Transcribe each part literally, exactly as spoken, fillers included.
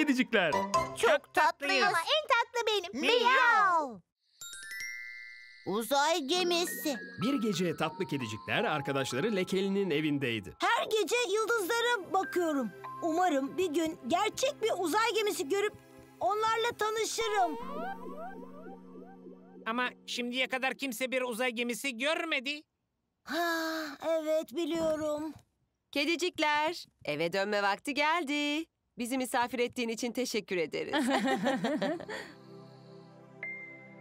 kedicikler. Çok tatlıyız. Ama en tatlı benim. Miyav. Uzay gemisi. Bir gece tatlı kedicikler arkadaşları Lekeli'nin evindeydi. Her gece yıldızlara bakıyorum. Umarım bir gün gerçek bir uzay gemisi görüp onlarla tanışırım. Ama şimdiye kadar kimse bir uzay gemisi görmedi. Ha, evet biliyorum. Kedicikler, eve dönme vakti geldi. Bizi misafir ettiğin için teşekkür ederiz.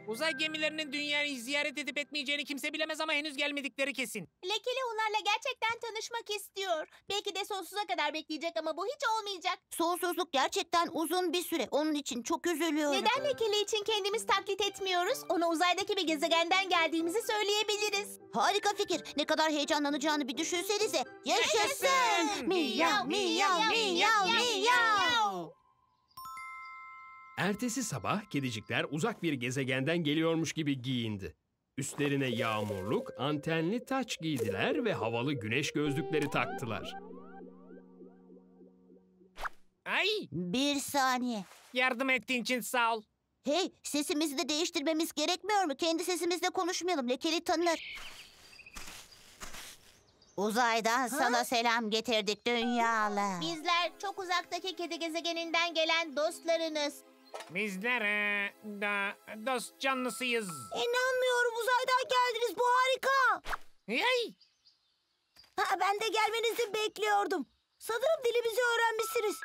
Uzay gemilerinin dünyayı ziyaret edip etmeyeceğini kimse bilemez ama henüz gelmedikleri kesin. Lekeli onlarla gerçekten tanışmak istiyor. Belki de sonsuza kadar bekleyecek ama bu hiç olmayacak. Sonsuzluk gerçekten uzun bir süre. Onun için çok üzülüyorum. Neden Lekeli için kendimiz taklit etmiyoruz? Ona uzaydaki bir gezegenden geldiğimizi söyleyebiliriz. Harika fikir. Ne kadar heyecanlanacağını bir düşünsenize. Yaşasın! Miyav, miyav, miyav, miyav! Ertesi sabah kedicikler uzak bir gezegenden geliyormuş gibi giyindi. Üstlerine yağmurluk, antenli taç giydiler ve havalı güneş gözlükleri taktılar. Ay! Bir saniye. Yardım ettiğin için sağ ol. Hey, sesimizi de değiştirmemiz gerekmiyor mu? Kendi sesimizle konuşmayalım, Lekeli tanınır. Uzaydan ha? sana selam getirdik dünyalı. Bizler çok uzaktaki kedi gezegeninden gelen dostlarınız. Bizler ee, da, dost canlısıyız. İnanmıyorum, uzaydan geldiniz, bu harika. Hey. Ha, ben de gelmenizi bekliyordum. Sanırım dilimizi öğrenmişsiniz.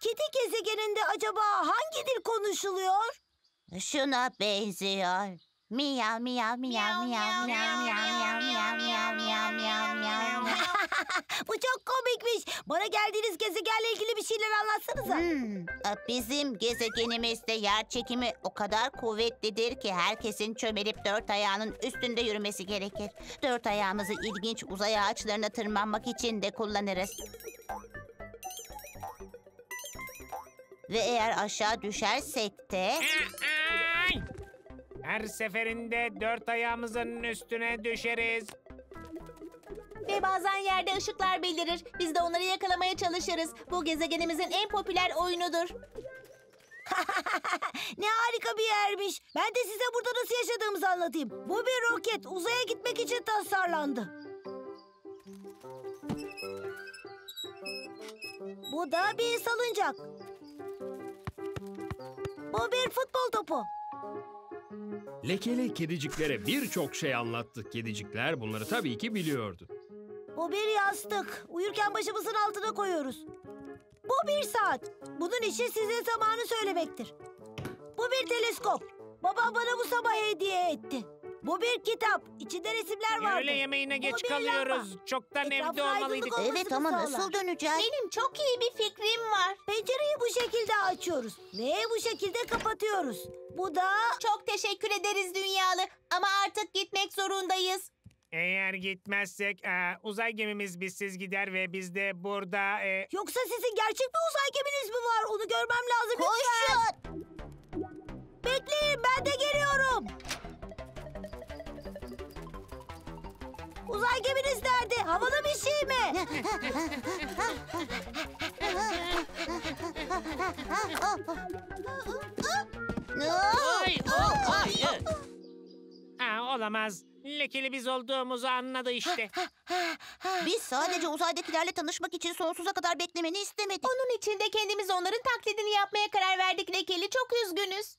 Kedi gezegeninde acaba hangi dil konuşuluyor? Şuna benziyor. Miyav miyav miyav miyav miyav miyav miyav miyav miyav miyav miyav. Bu çok komikmiş. Bana geldiğiniz gezegenle ilgili bir şeyler anlatsanıza. Hmm, bizim gezegenimizde yer çekimi o kadar kuvvetlidir ki herkesin çömelip dört ayağının üstünde yürümesi gerekir. Dört ayağımızı ilginç uzay ağaçlarına tırmanmak için de kullanırız. Ve eğer aşağı düşersek de... Her seferinde dört ayağımızın üstüne düşeriz. Ve bazen yerde ışıklar belirir. Biz de onları yakalamaya çalışırız. Bu gezegenimizin en popüler oyunudur. Ne harika bir yermiş. Ben de size burada nasıl yaşadığımızı anlatayım. Bu bir roket. Uzaya gitmek için tasarlandı. Bu da bir salıncak. Bu bir futbol topu. Lekeli kediciklere birçok şey anlattı. Kedicikler bunları tabii ki biliyordu. Bu bir yastık. Uyurken başımızın altına koyuyoruz. Bu bir saat. Bunun işi size zamanı söylemektir. Bu bir teleskop. Babam bana bu sabah hediye etti. Bu bir kitap. İçinde resimler vardı. Öğle yemeğine geç kalıyoruz. Lamba. Çoktan Etrafı evde olmalıydık. Evet ama nasıl döneceğiz? Benim çok iyi bir fikrim var. Pencereyi bu şekilde açıyoruz. Ve bu şekilde kapatıyoruz. Bu da... Çok teşekkür ederiz dünyalı. Ama artık gitmek zorundayız. Eğer gitmezsek e, uzay gemimiz bizsiz gider ve biz de burada... E... Yoksa sizin gerçek bir uzay geminiz mi var? Onu görmem lazım. Koşun! Bekleyin, ben de geliyorum. Uzay geminiz nerede? Havalı bir şey mi? Ay, oh, hayır. Aa, olamaz. Lekeli biz olduğumuzu anladı işte. Biz sadece uzaydakilerle tanışmak için sonsuza kadar beklemeni istemedik. Onun için de kendimiz onların taklidini yapmaya karar verdik Lekeli. Çok üzgünüz.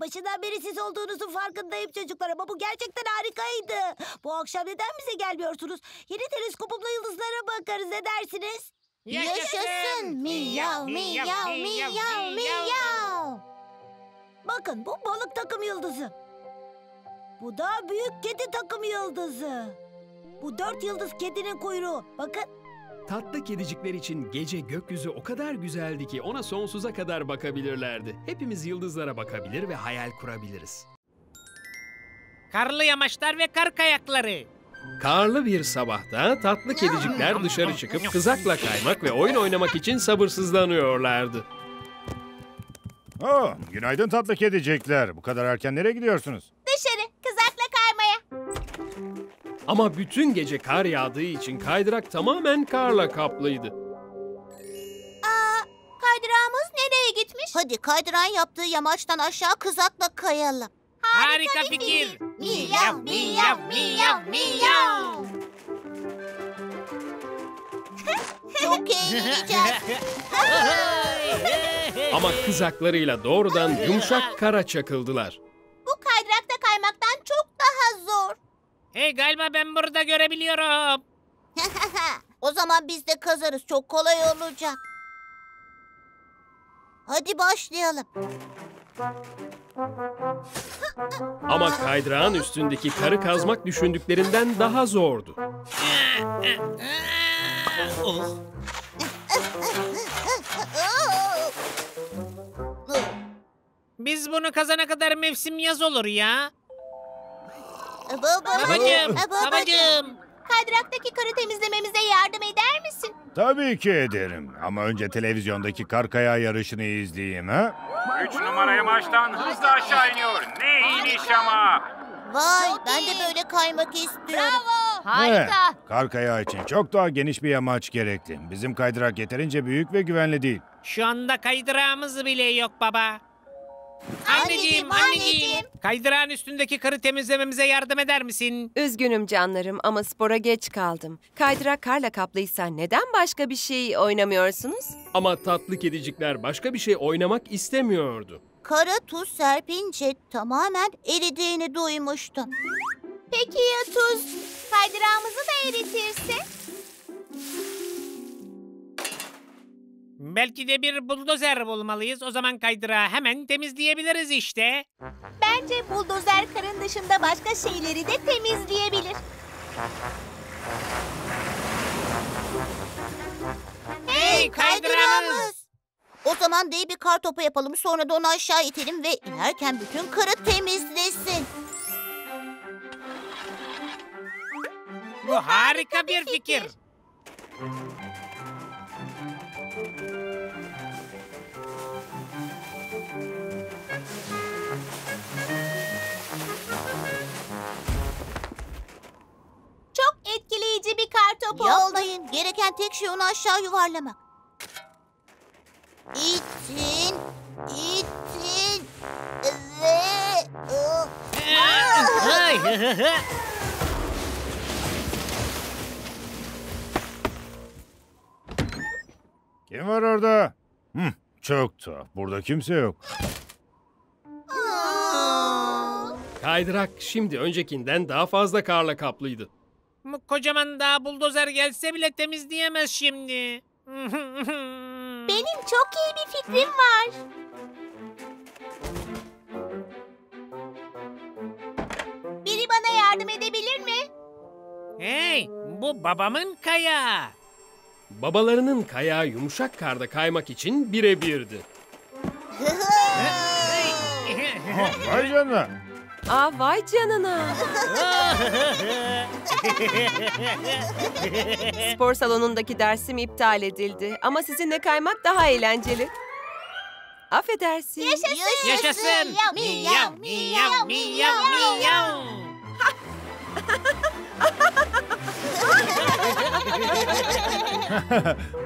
Başından beri siz olduğunuzun farkındayım çocuklar ama bu gerçekten harikaydı. Bu akşam neden bize gelmiyorsunuz? Yeni teleskopumla yıldızlara bakarız, ne dersiniz? Yaşasın! Miyav, miyav, miyav, miyav! Bakın bu balık takım yıldızı. Bu da büyük kedi takım yıldızı. Bu dört yıldız kedinin kuyruğu. Bakın. Tatlı kedicikler için gece gökyüzü o kadar güzeldi ki ona sonsuza kadar bakabilirlerdi. Hepimiz yıldızlara bakabilir ve hayal kurabiliriz. Karlı yamaçlar ve kar kayakları. Karlı bir sabahta tatlı kedicikler dışarı çıkıp kızakla kaymak ve oyun oynamak için sabırsızlanıyorlardı. Oh, günaydın tatlı kedicikler. Bu kadar erken nereye gidiyorsunuz? Dışarı, kızakla kaymaya. Ama bütün gece kar yağdığı için kaydırak tamamen karla kaplıydı. Aa, kaydırağımız nereye? nereye gitmiş? Hadi kaydıran yaptığı yamaçtan aşağı kızakla kayalım. Harika, Harika fikir. fikir. Miyav, miyav, miyav, miyav. Çok eğleneceğiz. Ama kızaklarıyla doğrudan yumuşak kara çakıldılar. Bu kaydırakta kaymaktan çok daha zor. Hey, galiba ben burada görebiliyorum. O zaman biz de kazarız. Çok kolay olacak. Hadi başlayalım. Ama kaydırağın üstündeki karı kazmak düşündüklerinden daha zordu. Biz bunu kazana kadar mevsim yaz olur ya. Babacığım, babacığım. babacığım. Kaydıraktaki karı temizlememize yardım eder misin? Tabii ki ederim. Ama önce televizyondaki kar kayağı yarışını izleyeyim ha. Üç numara yamaçtan hızla aşağı iniyor. Ne iniş ama. Vay, ben de böyle kaymak istiyorum. Bravo. Harika. Evet, kar kayağı için çok daha geniş bir yamaç gerekli. Bizim kaydırak yeterince büyük ve güvenli değil. Şu anda kaydırağımız bile yok baba. Anneciğim, anneciğim, anneciğim. Kaydırağın üstündeki karı temizlememize yardım eder misin? Üzgünüm canlarım ama spora geç kaldım. Kaydırak karla kaplıysa neden başka bir şey oynamıyorsunuz? Ama tatlı kedicikler başka bir şey oynamak istemiyordu. Kara tuz serpince tamamen eridiğini duymuştum. Peki ya tuz? Kaydırağımızı da eritirse? Belki de bir buldozer bulmalıyız. O zaman kaydırağı hemen temizleyebiliriz işte. Bence buldozer karın dışında başka şeyleri de temizleyebilir. Hey kaydırağımız! O zaman dev bir kar topu yapalım. Sonra da onu aşağı itelim ve inerken bütün karı temizlesin. Bu harika bir fikir. Etkileyici bir kar topu oldu. Yapmayın. Gereken tek şey onu aşağı yuvarlamak. İtin, itin ve... Kim var orada? Hı, çok tuhaf. Burada kimse yok. Kaydırak şimdi öncekinden daha fazla karla kaplıydı. Kocaman dağ buldozer gelse bile temizleyemez şimdi. Benim çok iyi bir fikrim var. Biri bana yardım edebilir mi? Hey, bu babamın kayağı. Babalarının kayağı yumuşak karda kaymak için birebirdi. Vay canına. Aa, vay canına. Spor salonundaki dersim iptal edildi. Ama sizinle kaymak daha eğlenceli. Affedersin. Yaşasın. Yaşasın. Miyav, miyav, miyav, miyav.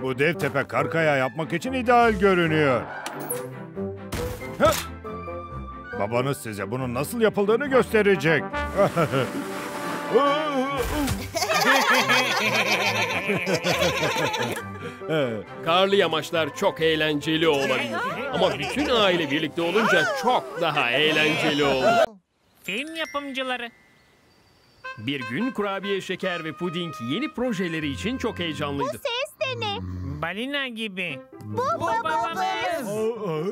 Bu dev tepe kar kayağı yapmak için ideal görünüyor. Hıh. Babanız size bunun nasıl yapıldığını gösterecek. Karlı yamaçlar çok eğlenceli olabilir. Ama bütün aile birlikte olunca çok daha eğlenceli olur. Film yapımcıları. Bir gün kurabiye, şeker ve puding yeni projeleri için çok heyecanlıydı. Bu ses de ne? Balina gibi. Bu, Bu babamız. Oh, oh,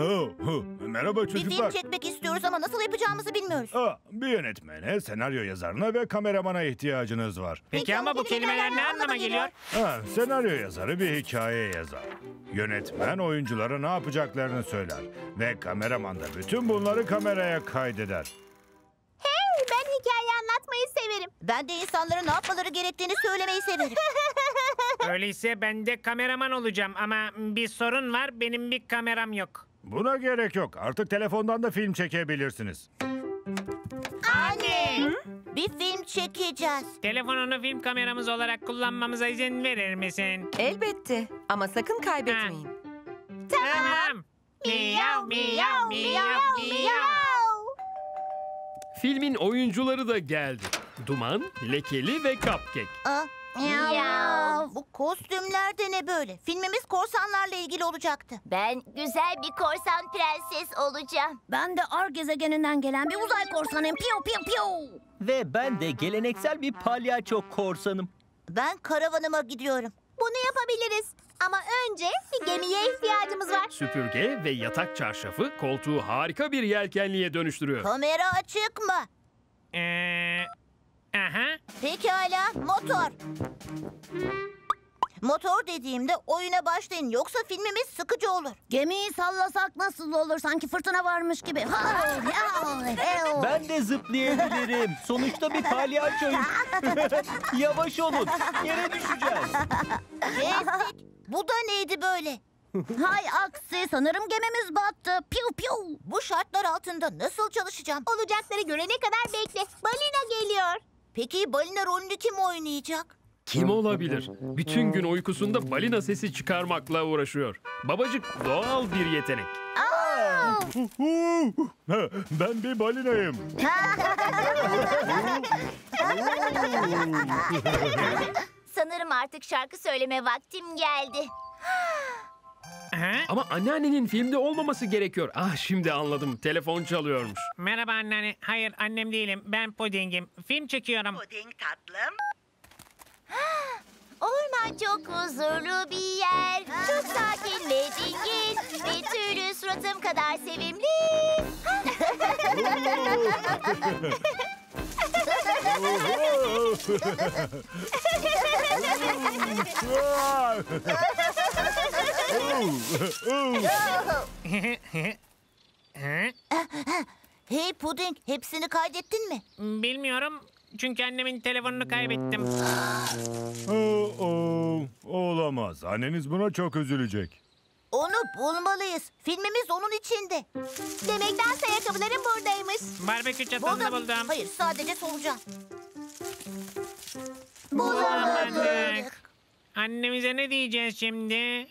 oh, oh. Merhaba çocuklar. Bir film çekmek istiyoruz ama nasıl yapacağımızı bilmiyoruz. Aa, bir yönetmene, senaryo yazarına ve kameramana ihtiyacınız var. Peki, Peki ama bu kelimeler ne anlama geliyor? Ha, senaryo yazarı bir hikaye yazar. Yönetmen oyunculara ne yapacaklarını söyler. Ve kameraman da bütün bunları kameraya kaydeder. Hey, ben hikaye anlatmayı severim. Ben de insanlara ne yapmaları gerektiğini söylemeyi severim. Öyleyse ben de kameraman olacağım ama bir sorun var, benim bir kameram yok. Buna gerek yok. Artık telefondan da film çekebilirsiniz. Anne! Hı? Bir film çekeceğiz. Telefonunu film kameramız olarak kullanmamıza izin verir misin? Elbette ama sakın kaybetmeyin. Ha. Tamam. Miyav miyav miyav miyav. Filmin oyuncuları da geldi. Duman, Lekeli ve Cupcake. Aa, miyav. Miyav. Bu kostümler de ne böyle? Filmimiz korsanlarla ilgili olacaktı. Ben güzel bir korsan prenses olacağım. Ben de Ar gezegeninden gelen bir uzay korsanıyım. Piyo piyo piyo. Ve ben de geleneksel bir palyaço korsanım. Ben karavanıma gidiyorum. Bunu yapabiliriz. Ama önce bir gemiye ihtiyacımız var. Süpürge ve yatak çarşafı koltuğu harika bir yelkenliğe dönüştürüyor. Kamera açık mı? Eee... Aha. Pekala, motor. Motor dediğimde oyuna başlayın. Yoksa filmimiz sıkıcı olur. Gemiyi sallasak nasıl olur? Sanki fırtına varmış gibi. Ben de zıplayabilirim. Sonuçta bir palyaçoyum. Yavaş olun. Yere düşeceğiz. Kestik. Bu da neydi böyle? Hay aksi, sanırım gemimiz battı. Piu piu. Bu şartlar altında nasıl çalışacağım? Olacakları görene kadar bekle. Balina geliyor. Peki balina rolünü kim oynayacak? Kim olabilir? Bütün gün uykusunda balina sesi çıkarmakla uğraşıyor. Babacık doğal bir yetenek. Aa! Ben bir balinayım. Sanırım artık şarkı söyleme vaktim geldi. Ama anneannenin filmde olmaması gerekiyor. Ah, şimdi anladım. Telefon çalıyormuş. Merhaba anneanne. Hayır, annem değilim. Ben Puding'im. Film çekiyorum. Puding tatlım. Orman çok huzurlu bir yer. Çok sakin ve dingin. Bir türlü suratım kadar sevimli. Hey Puding, hepsini kaydettin mi? Bilmiyorum. Çünkü annemin telefonunu kaybettim. Oh, oh, olamaz. Anneniz buna çok üzülecek. Onu bulmalıyız. Filmimiz onun içinde. Demek dans ayakkabılarım buradaymış. Barbekü çatalını buldum. buldum. Hayır, sadece solucan. Bulamadık. Bulamadık. Annemize ne diyeceğiz şimdi?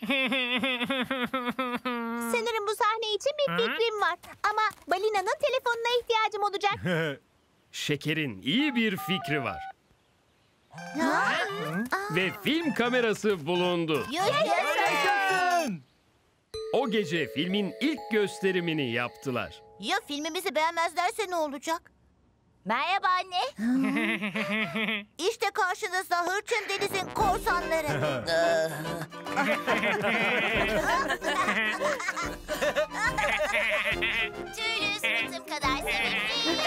Sanırım bu sahne için bir Hı? fikrim var. Ama balinanın telefonuna ihtiyacım olacak. Şeker'in iyi bir fikri var. Ha? Ve film kamerası bulundu. Yaşasın! O gece filmin ilk gösterimini yaptılar. Ya filmimizi beğenmezlerse ne olacak? Merhaba anne. İşte karşınızda Hırçın Deniz'in korsanları. Tüylü suratım kadar sevimli.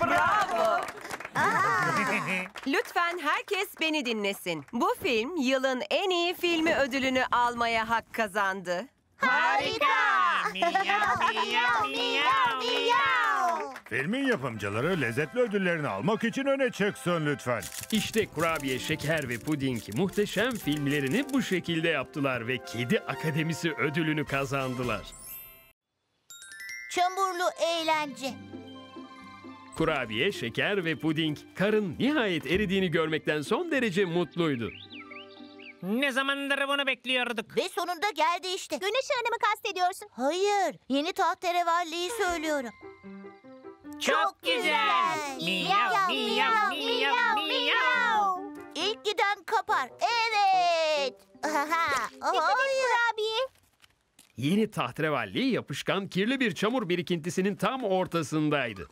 Bravo. Lütfen herkes beni dinlesin. Bu film yılın en iyi filmi ödülünü almaya hak kazandı. Harika! Miyav, miyav, miyav, miyav. Filmin yapımcıları lezzetli ödüllerini almak için öne çıksın lütfen. İşte Kurabiye, Şeker ve Puding muhteşem filmlerini bu şekilde yaptılar ve Kedi Akademisi ödülünü kazandılar. Çamurlu eğlence. Kurabiye, Şeker ve Puding karın nihayet eridiğini görmekten son derece mutluydu. Ne zamandır bunu bekliyorduk. Ve sonunda geldi işte. Güneş Hanım'ı kastediyorsun. Hayır, yeni tahterevalliyi söylüyorum. Çok, Çok güzel. Miyav, miyav, miyav, miyav. İlk giden kapar. Evet. Hayır abi. Yeni tahterevalli yapışkan kirli bir çamur birikintisinin tam ortasındaydı.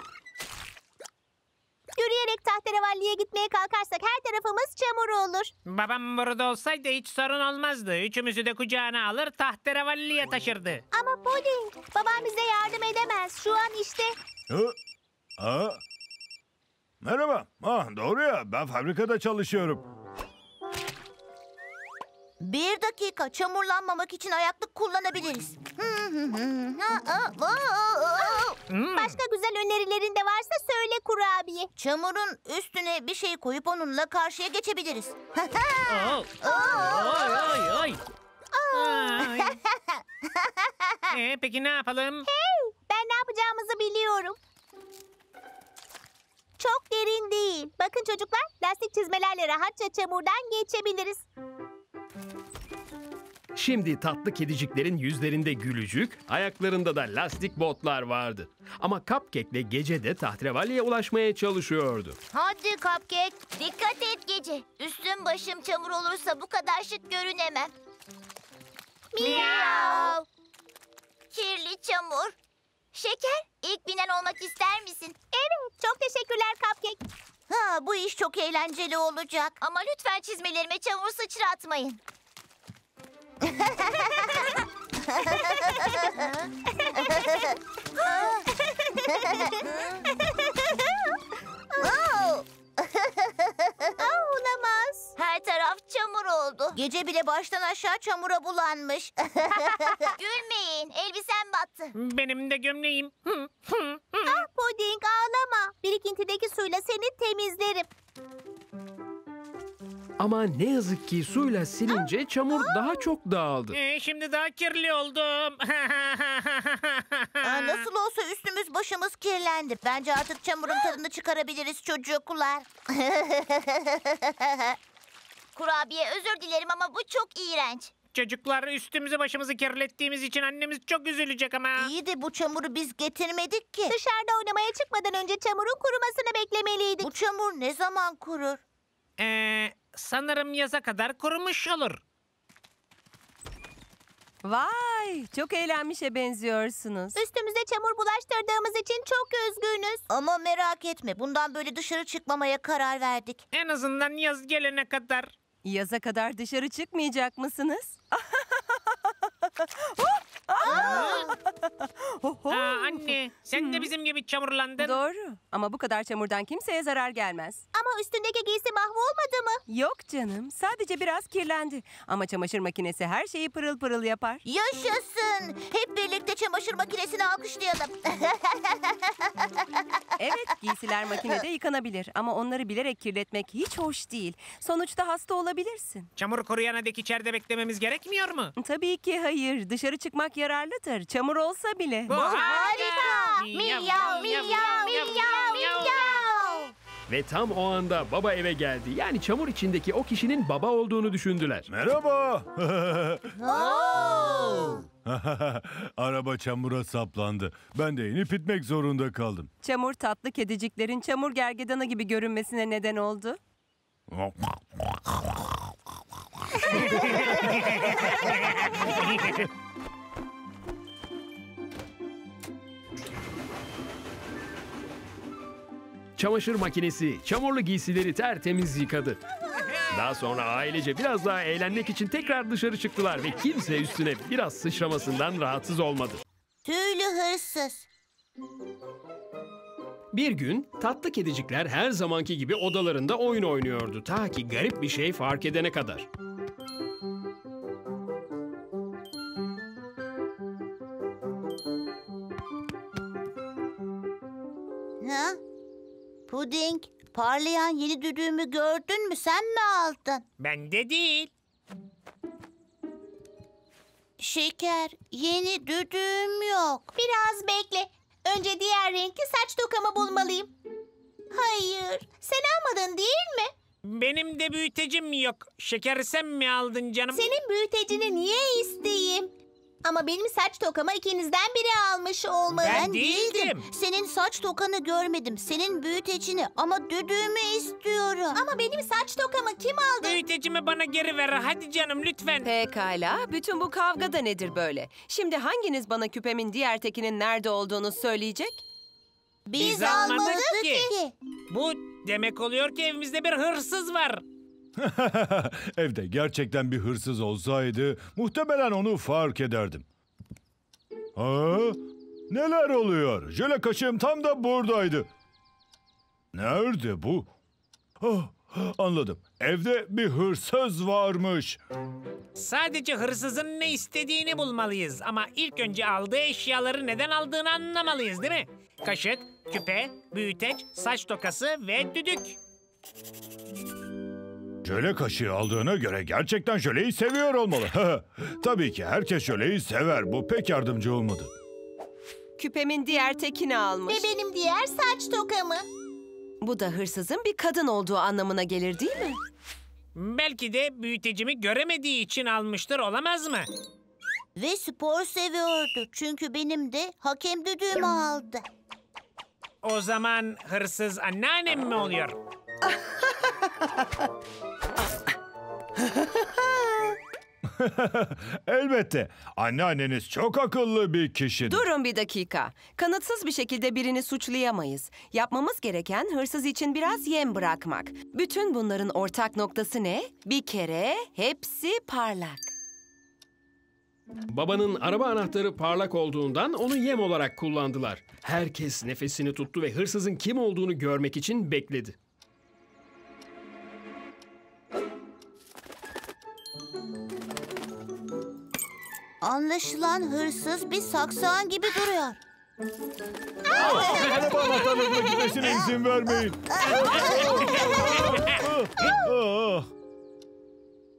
Yürüyerek tahterevalliye gitmeye kalkarsak her tarafımız çamur olur. Babam burada olsaydı hiç sorun olmazdı. Üçümüzü de kucağına alır tahterevalliye taşırdı. Ama Puding, babam bize yardım edemez. Şu an işte. Aa, aa. Merhaba. Ah, doğru ya, ben fabrikada çalışıyorum. Bir dakika, çamurlanmamak için ayaklık kullanabiliriz. Başka güzel önerilerin de varsa söyle Kurabiye. Çamurun üstüne bir şey koyup onunla karşıya geçebiliriz. Ay ay ay. Ee, peki ne yapalım? Hey, ben ne yapacağımızı biliyorum. Çok derin değil. Bakın çocuklar, lastik çizmelerle rahatça çamurdan geçebiliriz. Şimdi tatlı kediciklerin yüzlerinde gülücük, ayaklarında da lastik botlar vardı. Ama Cupcake'le Gece de tahterevalliye ulaşmaya çalışıyordu. Hadi Cupcake, dikkat et Gece. Üstüm başım çamur olursa bu kadar şık görünemem. Miyav! Kirli çamur. Şeker, ilk binen olmak ister misin? Evet, çok teşekkürler Cupcake. Ha, bu iş çok eğlenceli olacak. Ama lütfen çizmelerime çamur sıçratmayın. Oh. Aa, olamaz. Her taraf çamur oldu. Gece bile baştan aşağı çamura bulanmış. Gülmeyin, elbisem battı. Benim de gömleğim. Ah Puding, ağlama. Birikintideki suyla seni temizlerim. Ama ne yazık ki suyla silince çamur daha çok dağıldı. Ee, şimdi daha kirli oldum. Aa, nasıl olsa üstümüz başımız kirlendi. Bence artık çamurun tadını çıkarabiliriz çocuklar. Kurabiye, özür dilerim ama bu çok iğrenç. Çocuklar, üstümüzü başımızı kirlettiğimiz için annemiz çok üzülecek ama. İyi de bu çamuru biz getirmedik ki. Dışarıda oynamaya çıkmadan önce çamurun kurumasını beklemeliydik. Bu çamur ne zaman kurur? Eee... Sanırım yaza kadar kurumuş olur. Vay, çok eğlenmişe benziyorsunuz. Üstümüze çamur bulaştırdığımız için çok üzgünüz. Ama merak etme, bundan böyle dışarı çıkmamaya karar verdik. En azından yaz gelene kadar. Yaza kadar dışarı çıkmayacak mısınız? Aa, anne, sen de bizim gibi çamurlandın. Doğru, ama bu kadar çamurdan kimseye zarar gelmez. Ama üstündeki giysi mahvolmadı mı? Yok canım, sadece biraz kirlendi. Ama çamaşır makinesi her şeyi pırıl pırıl yapar. Yaşasın! Hep birlikte çamaşır makinesini alkışlayalım. Evet, giysiler makinede yıkanabilir. Ama onları bilerek kirletmek hiç hoş değil. Sonuçta hasta olabilirsin. Çamur kuruyana dek içeride beklememiz gerekmiyor mu? Tabii ki hayır. Dışarı çıkmak yararlıdır. Çamur olsa bile. Bu harika! Miyav, miyav, miyav, miyav. Ve tam o anda baba eve geldi. Yani çamur içindeki o kişinin baba olduğunu düşündüler. Merhaba. Araba çamura saplandı. Ben de inip itmek zorunda kaldım. Çamur tatlı kediciklerin çamur gergedanı gibi görünmesine neden oldu. Çamaşır makinesi çamurlu giysileri tertemiz yıkadı. Daha sonra ailece biraz daha eğlenmek için tekrar dışarı çıktılar ve kimse üstüne biraz sıçramasından rahatsız olmadı. Tüylü hırsız. Bir gün tatlı kedicikler her zamanki gibi odalarında oyun oynuyordu. Ta ki garip bir şey fark edene kadar. Ha? Puding, parlayan yeni düdüğümü gördün mü? Sen mi aldın? Ben de değil. Şeker, yeni düdüğüm yok. Biraz bekle. Önce diğer renkli saç tokamı bulmalıyım. Hayır, sen almadın değil mi? Benim de büyütecim yok. Şeker, sen mi aldın canım? Senin büyütecini niye isteyeyim? Ama benim saç tokama ikinizden biri almış olmalı. Ben değildim. değildim. Senin saç tokanı görmedim. Senin büyütecini ama düdüğümü istiyorum. Ama benim saç tokamı kim aldı? Büyütecimi bana geri ver. Hadi canım lütfen. Pekala. Bütün bu kavga da nedir böyle? Şimdi hanginiz bana küpemin diğer tekinin nerede olduğunu söyleyecek? Biz, Biz almadık, almadık ki. ki. Bu demek oluyor ki evimizde bir hırsız var. Evde gerçekten bir hırsız olsaydı muhtemelen onu fark ederdim. Ha? Neler oluyor? Jöle kaşığım tam da buradaydı. Nerede bu? Oh, anladım. Evde bir hırsız varmış. Sadece hırsızın ne istediğini bulmalıyız. Ama ilk önce aldığı eşyaları neden aldığını anlamalıyız, değil mi? Kaşık, küpe, büyüteç, saç tokası ve düdük. Jöle kaşığı aldığına göre gerçekten jöleyi seviyor olmalı. Tabii ki herkes jöleyi sever. Bu pek yardımcı olmadı. Küpemin diğer tekini almış. Ve benim diğer saç tokamı. Bu da hırsızın bir kadın olduğu anlamına gelir değil mi? Belki de büyütecimi göremediği için almıştır, olamaz mı? Ve spor seviyordu. Çünkü benim de hakem düdüğümü aldı. O zaman hırsız anneannem mi oluyor? Elbette. Anneanneniz çok akıllı bir kişidir. Durun bir dakika. Kanıtsız bir şekilde birini suçlayamayız. Yapmamız gereken hırsız için biraz yem bırakmak. Bütün bunların ortak noktası ne? Bir kere hepsi parlak. Babanın araba anahtarı parlak olduğundan onu yem olarak kullandılar. Herkes nefesini tuttu ve hırsızın kim olduğunu görmek için bekledi. Anlaşılan hırsız bir saksağın gibi duruyor. Araba anahtarlarına gitmesine izin vermeyin.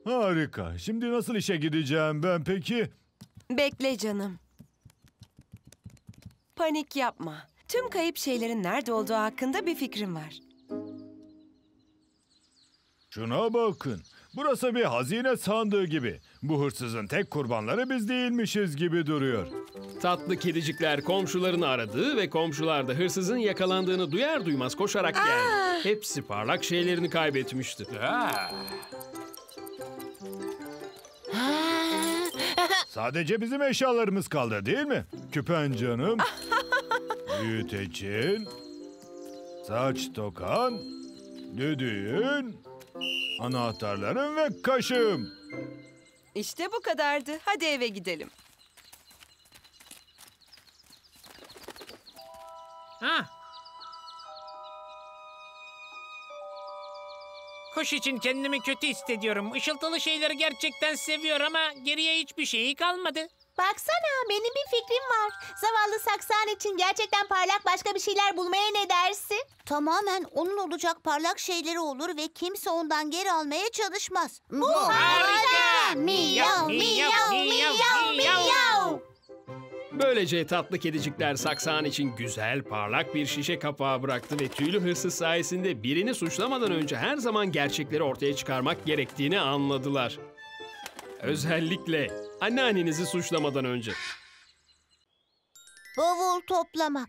Harika. Şimdi nasıl işe gideceğim ben peki? Bekle canım. Panik yapma. Tüm kayıp şeylerin nerede olduğu hakkında bir fikrim var. Şuna bakın. Burası bir hazine sandığı gibi. Bu hırsızın tek kurbanları biz değilmişiz gibi duruyor. Tatlı kedicikler komşularını aradı ve komşular da hırsızın yakalandığını duyar duymaz koşarak geldi. Aa! Hepsi parlak şeylerini kaybetmişti. Aa! Sadece bizim eşyalarımız kaldı değil mi? Küpen canım, büyütecin, saç tokan, düdüğün, anahtarların ve kaşığım. İşte bu kadardı. Hadi eve gidelim. Ha. Kuş için kendimi kötü hissediyorum. Işıltılı şeyleri gerçekten seviyor ama geriye hiçbir şeyi kalmadı. Baksana, benim bir fikrim var. Zavallı saksağın için gerçekten parlak başka bir şeyler bulmaya ne dersin? Tamamen onun olacak parlak şeyleri olur ve kimse ondan geri almaya çalışmaz. Bu harika! Miyav, miyav, miyav, miyav! Böylece tatlı kedicikler saksağın için güzel, parlak bir şişe kapağı bıraktı ve tüylü hırsız sayesinde birini suçlamadan önce her zaman gerçekleri ortaya çıkarmak gerektiğini anladılar. Özellikle anneannenizi suçlamadan önce. Bavul toplamak.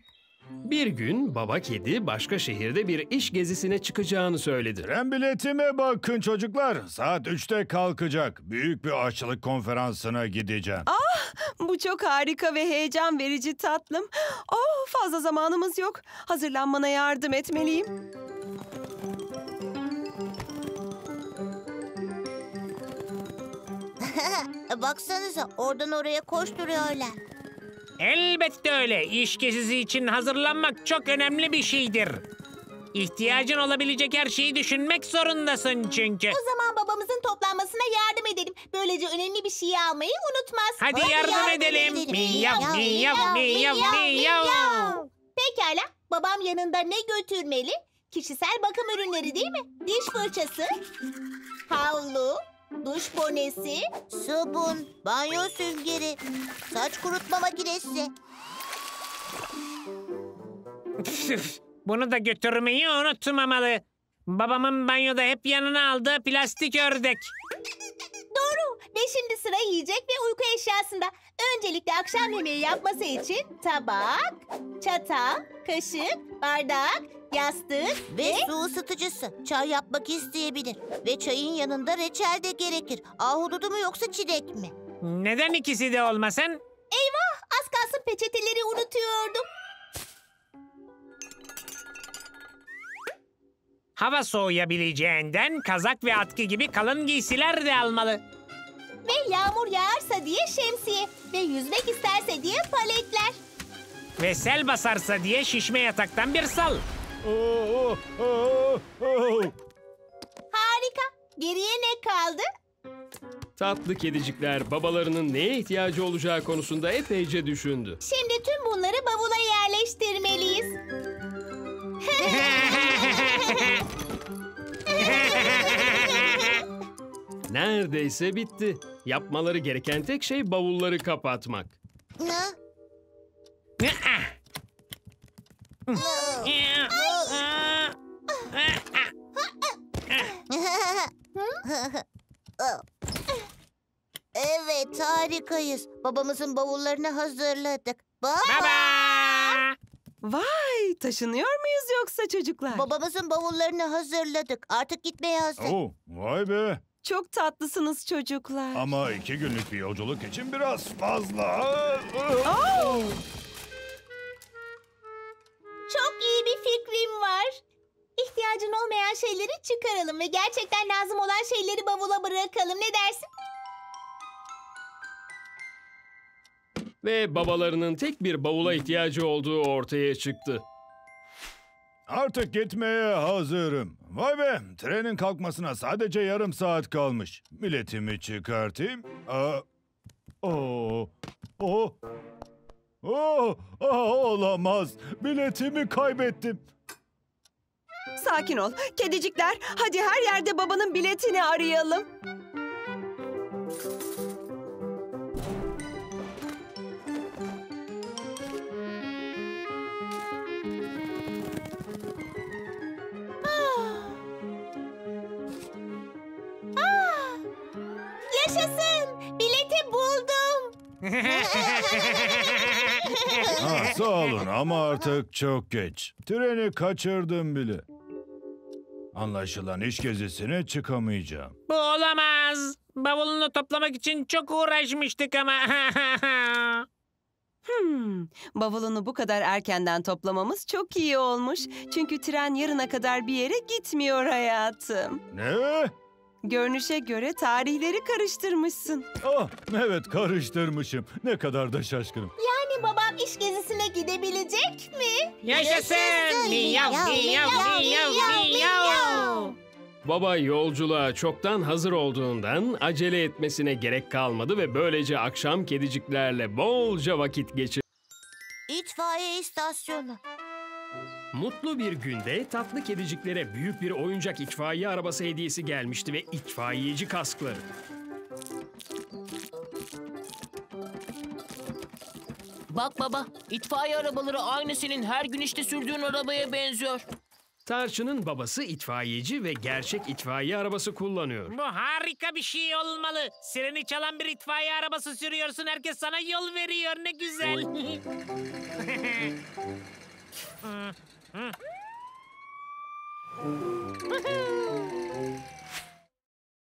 Bir gün baba kedi başka şehirde bir iş gezisine çıkacağını söyledi. Tren biletime bakın çocuklar. Saat üçte kalkacak. Büyük bir aşçılık konferansına gideceğim. Ah, bu çok harika ve heyecan verici tatlım. Oh, fazla zamanımız yok. Hazırlanmana yardım etmeliyim. Baksanıza, oradan oraya koşturuyorlar. Elbette öyle. İş gezisi için hazırlanmak çok önemli bir şeydir. İhtiyacın olabilecek her şeyi düşünmek zorundasın çünkü. O zaman babamızın toplanmasına yardım edelim. Böylece önemli bir şeyi almayı unutmaz. Hadi, Hadi yardım, yardım edelim. edelim. Miyav, miyav, miyav, miyav. Pekala, babam yanında ne götürmeli? Kişisel bakım ürünleri değil mi? Diş fırçası, havlu, duş bonesi, sabun, banyo süngeri, saç kurutma makinesi. Bunu da götürmeyi unutmamalı. Babamın banyoda hep yanına aldığı plastik ördek. Doğru. Ve şimdi sıra yiyecek ve uyku eşyasında. Öncelikle akşam yemeği yapması için tabak, çatal, kaşık, bardak, yastık ve, ve su ısıtıcısı. Çay yapmak isteyebilir. Ve çayın yanında reçel de gerekir. Ahududu mu yoksa çilek mi? Neden ikisi de olmasın? Eyvah! Az kalsın peçeteleri unutuyordum. Hava soğuyabileceğinden kazak ve atkı gibi kalın giysiler de almalı. Ve yağmur yağarsa diye şemsiye. Ve yüzmek isterse diye paletler. Ve sel basarsa diye şişme yataktan bir sal. Oh, oh, oh, oh. Harika. Geriye ne kaldı? Tatlı kedicikler babalarının neye ihtiyacı olacağı konusunda epeyce düşündü. Şimdi tüm bunları bavula yerleştirmeliyiz. Neredeyse bitti. Yapmaları gereken tek şey bavulları kapatmak. Ne? Ne? Evet, harikayız. Babamızın bavullarını hazırladık. Baba! Baba! Vay, taşınıyor muyuz yoksa çocuklar? Babamızın bavullarını hazırladık. Artık gitmeye hazır. Oo, vay be! Çok tatlısınız çocuklar. Ama iki günlük bir yolculuk için biraz fazla. Oh! Çok iyi bir fikrim var. İhtiyacın olmayan şeyleri çıkaralım ve gerçekten lazım olan şeyleri bavula bırakalım. Ne dersin? Ve babalarının tek bir bavula ihtiyacı olduğu ortaya çıktı. Artık gitmeye hazırım. Vay be, trenin kalkmasına sadece yarım saat kalmış. Biletimi çıkartayım. Aa, oo, oo. Oo, aa, olamaz. Biletimi kaybettim. Sakin ol. Kedicikler, hadi her yerde babanın biletini arayalım. Bileti buldum. Ha, sağ olun ama artık çok geç. Treni kaçırdım bile. Anlaşılan iş gezisine çıkamayacağım. Bu olamaz. Bavulunu toplamak için çok uğraşmıştık ama. Hmm, bavulunu bu kadar erkenden toplamamız çok iyi olmuş. Çünkü tren yarına kadar bir yere gitmiyor hayatım. Ne? Görünüşe göre tarihleri karıştırmışsın. Ah, evet karıştırmışım. Ne kadar da şaşkınım. Yani babam iş gezisine gidebilecek mi? Yaşasın! Miyav, miyav, miyav, miyav. Baba yolculuğa çoktan hazır olduğundan acele etmesine gerek kalmadı ve böylece akşam kediciklerle bolca vakit geçirdi. İtfaiye istasyonu. Mutlu bir günde tatlı kediciklere büyük bir oyuncak itfaiye arabası hediyesi gelmişti ve itfaiyeci kaskları. Bak baba, itfaiye arabaları aynı senin her gün işte sürdüğün arabaya benziyor. Tarçın'ın babası itfaiyeci ve gerçek itfaiye arabası kullanıyor. Bu harika bir şey olmalı. Sireni çalan bir itfaiye arabası sürüyorsun, herkes sana yol veriyor, ne güzel.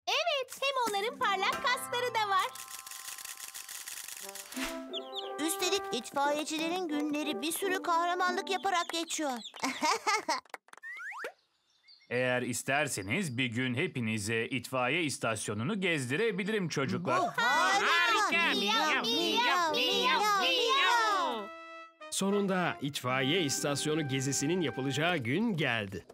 Evet, hem onların parlak kaskları da var. Üstelik itfaiyecilerin günleri bir sürü kahramanlık yaparak geçiyor. Eğer isterseniz bir gün hepinize itfaiye istasyonunu gezdirebilirim çocuklar. Oh, harika! Miyav, miyav, miyav, miyav. Sonunda itfaiye istasyonu gezisinin yapılacağı gün geldi.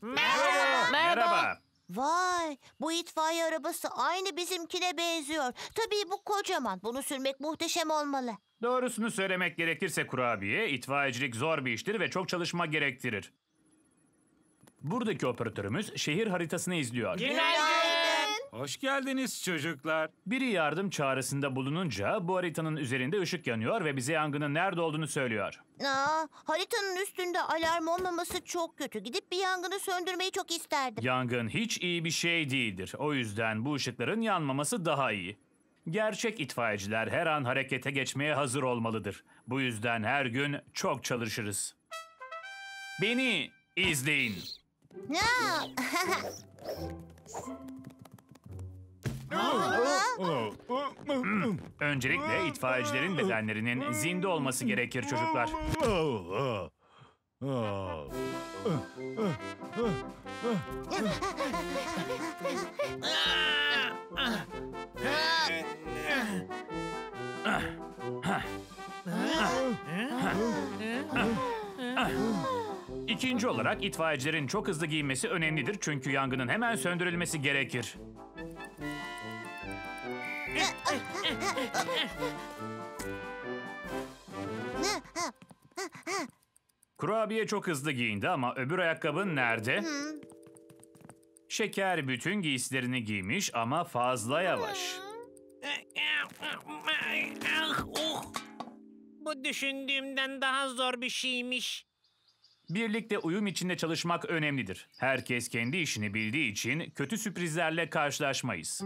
Merhaba. Merhaba. Vay, bu itfaiye arabası aynı bizimkine benziyor. Tabii bu kocaman. Bunu sürmek muhteşem olmalı. Doğrusunu söylemek gerekirse kurabiye, itfaiyecilik zor bir iştir ve çok çalışma gerektirir. Buradaki operatörümüz şehir haritasını izliyor. Günaydın. Hoş geldiniz çocuklar. Biri yardım çağrısında bulununca bu haritanın üzerinde ışık yanıyor ve bize yangının nerede olduğunu söylüyor. Aa, haritanın üstünde alarm olmaması çok kötü. Gidip bir yangını söndürmeyi çok isterdim. Yangın hiç iyi bir şey değildir. O yüzden bu ışıkların yanmaması daha iyi. Gerçek itfaiyeciler her an harekete geçmeye hazır olmalıdır. Bu yüzden her gün çok çalışırız. Beni izleyin. Öncelikle itfaiyecilerin bedenlerinin zinde olması gerekir çocuklar. İkinci olarak itfaiyecilerin çok hızlı giyinmesi önemlidir çünkü yangının hemen söndürülmesi gerekir. Kurabiye çok hızlı giyindi ama öbür ayakkabın nerede? Şeker bütün giysilerini giymiş ama fazla yavaş. Bu düşündüğümden daha zor bir şeymiş. Birlikte uyum içinde çalışmak önemlidir. Herkes kendi işini bildiği için kötü sürprizlerle karşılaşmayız.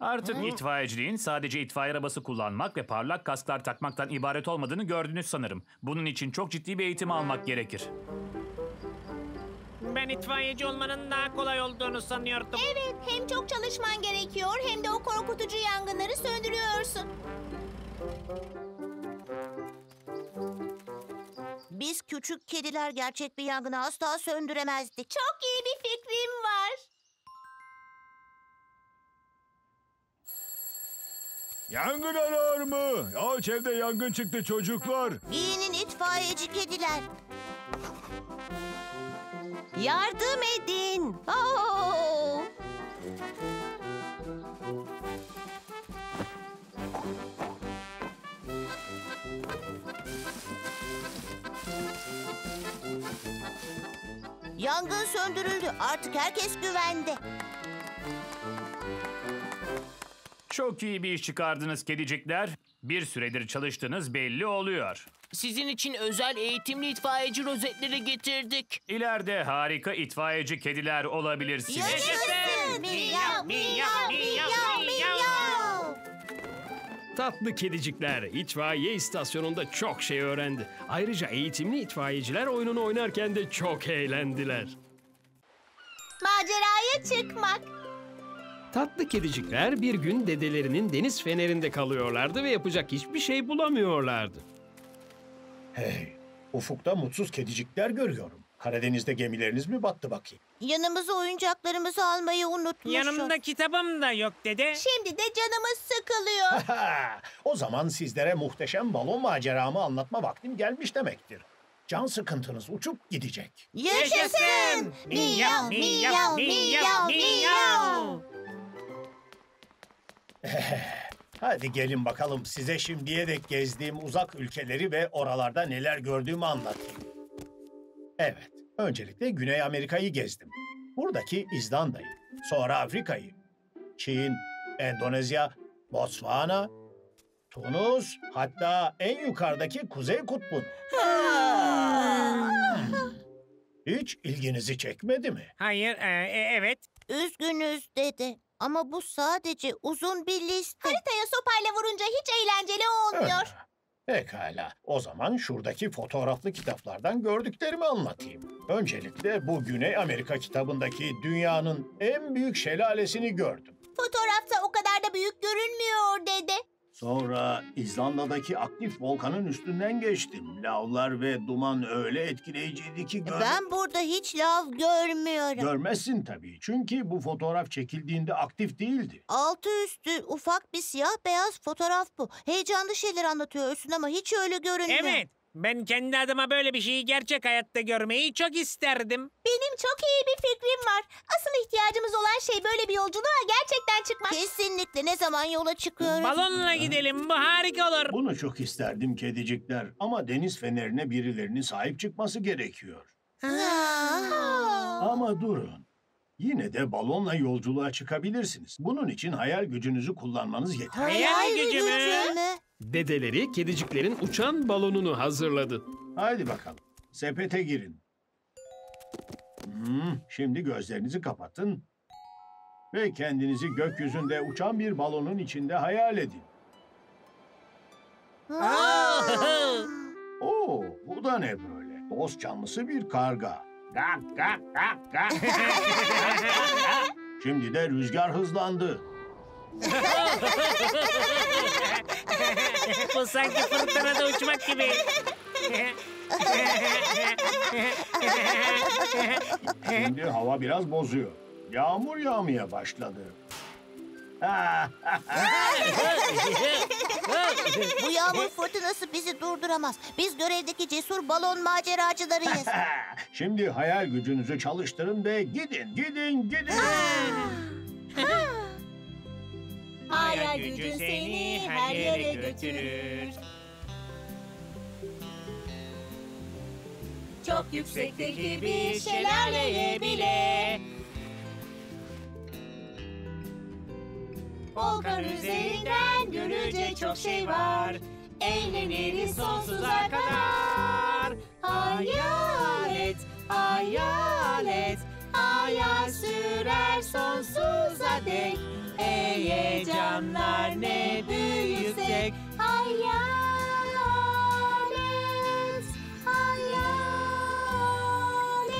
Artık itfaiyeciliğin sadece itfaiye arabası kullanmak ve parlak kasklar takmaktan ibaret olmadığını gördünüz sanırım. Bunun için çok ciddi bir eğitim almak gerekir. Ben itfaiyeci olmanın daha kolay olduğunu sanıyordum. Evet, hem çok çalışman gerekiyor hem de o korkutucu yangınları söndürüyorsun. Biz küçük kediler gerçek bir yangını asla söndüremezdik. Çok iyi bir fikrim var. Yangın alarmı! Ağaç evde yangın çıktı çocuklar. İyinin itfaiyeci kediler. Yardım edin. Oh! Yangın söndürüldü. Artık herkes güvende. Çok iyi bir iş çıkardınız kedicikler. Bir süredir çalıştığınız belli oluyor. Sizin için özel eğitimli itfaiyeci rozetleri getirdik. İleride harika itfaiyeci kediler olabilirsiniz. Yaşasın! Miyav, miyav, miyav, miyav! Tatlı kedicikler itfaiye istasyonunda çok şey öğrendi. Ayrıca eğitimli itfaiyeciler oyununu oynarken de çok eğlendiler. Maceraya çıkmak. Tatlı kedicikler bir gün dedelerinin deniz fenerinde kalıyorlardı ve yapacak hiçbir şey bulamıyorlardı. Hey, ufukta mutsuz kedicikler görüyorum. Karadeniz'de gemileriniz mi battı bakayım? Yanımıza oyuncaklarımızı almayı unutmuşuz. Yanımda kitabım da yok dede. Şimdi de canımız sıkılıyor. O zaman sizlere muhteşem balon maceramı anlatma vaktim gelmiş demektir. Can sıkıntınız uçup gidecek. Yaşasın! Miyav, miyav, miyav, miyav! Hadi gelin bakalım size şimdiye dek gezdiğim uzak ülkeleri ve oralarda neler gördüğümü anlatayım. Evet, öncelikle Güney Amerika'yı gezdim. Buradaki İzlanda'yı, sonra Afrika'yı, Çin, Endonezya, Botswana, Tunus, hatta en yukarıdaki Kuzey Kutbu'nu. Hiç ilginizi çekmedi mi? Hayır, e, evet. Üzgünüz dedi. Ama bu sadece uzun bir liste. Haritaya sopayla vurunca hiç eğlenceli olmuyor. Ha, pekala. O zaman şuradaki fotoğraflı kitaplardan gördüklerimi anlatayım. Öncelikle bu Güney Amerika kitabındaki dünyanın en büyük şelalesini gördüm. Fotoğrafta o kadar da büyük görünmüyor dede. Sonra İzlanda'daki aktif volkanın üstünden geçtim. Lavlar ve duman öyle etkileyiciydi ki... Gör... Ben burada hiç lav görmüyorum. Görmezsin tabii. Çünkü bu fotoğraf çekildiğinde aktif değildi. Altı üstü ufak bir siyah beyaz fotoğraf bu. Heyecanlı şeyler anlatıyorsun ama hiç öyle görünmüyor. Evet. Ben kendi adıma böyle bir şeyi gerçek hayatta görmeyi çok isterdim. Benim çok iyi bir fikrim var. Asıl ihtiyacımız olan şey böyle bir yolculuğa gerçekten çıkmak. Kesinlikle. Ne zaman yola çıkıyoruz? Balonla gidelim. Bu harika olur. Bunu çok isterdim kedicikler. Ama deniz fenerine birilerinin sahip çıkması gerekiyor. Ama durun. Yine de balonla yolculuğa çıkabilirsiniz. Bunun için hayal gücünüzü kullanmanız yeterli. Hayal, hayal gücü mü? Dedeleri kediciklerin uçan balonunu hazırladı. Haydi bakalım. Sepete girin. Hmm, şimdi gözlerinizi kapatın. Ve kendinizi gökyüzünde uçan bir balonun içinde hayal edin. Oo, bu da ne böyle? Dost canlısı bir karga. Gak, gak, gak, gak. Şimdi de rüzgar hızlandı. Bu sanki fırtınada uçmak gibi. Şimdi hava biraz bozuyor. Yağmur yağmaya başladı. Bu yağmur fırtınası bizi durduramaz. Biz görevdeki cesur balon maceracılarıyız. Şimdi hayal gücünüzü çalıştırın ve gidin, gidin, gidin. Hayal gücün seni her yere götürür. Çok yüksekteki bir şelaleye bile. Volkan üzerinden görülecek çok şey var. Eğleniriz sonsuza kadar. Hayal et, hayal et, hayal sürer sonsuza dek. Ey heyecanlar ne büyüsek. Hayal et, hayal et.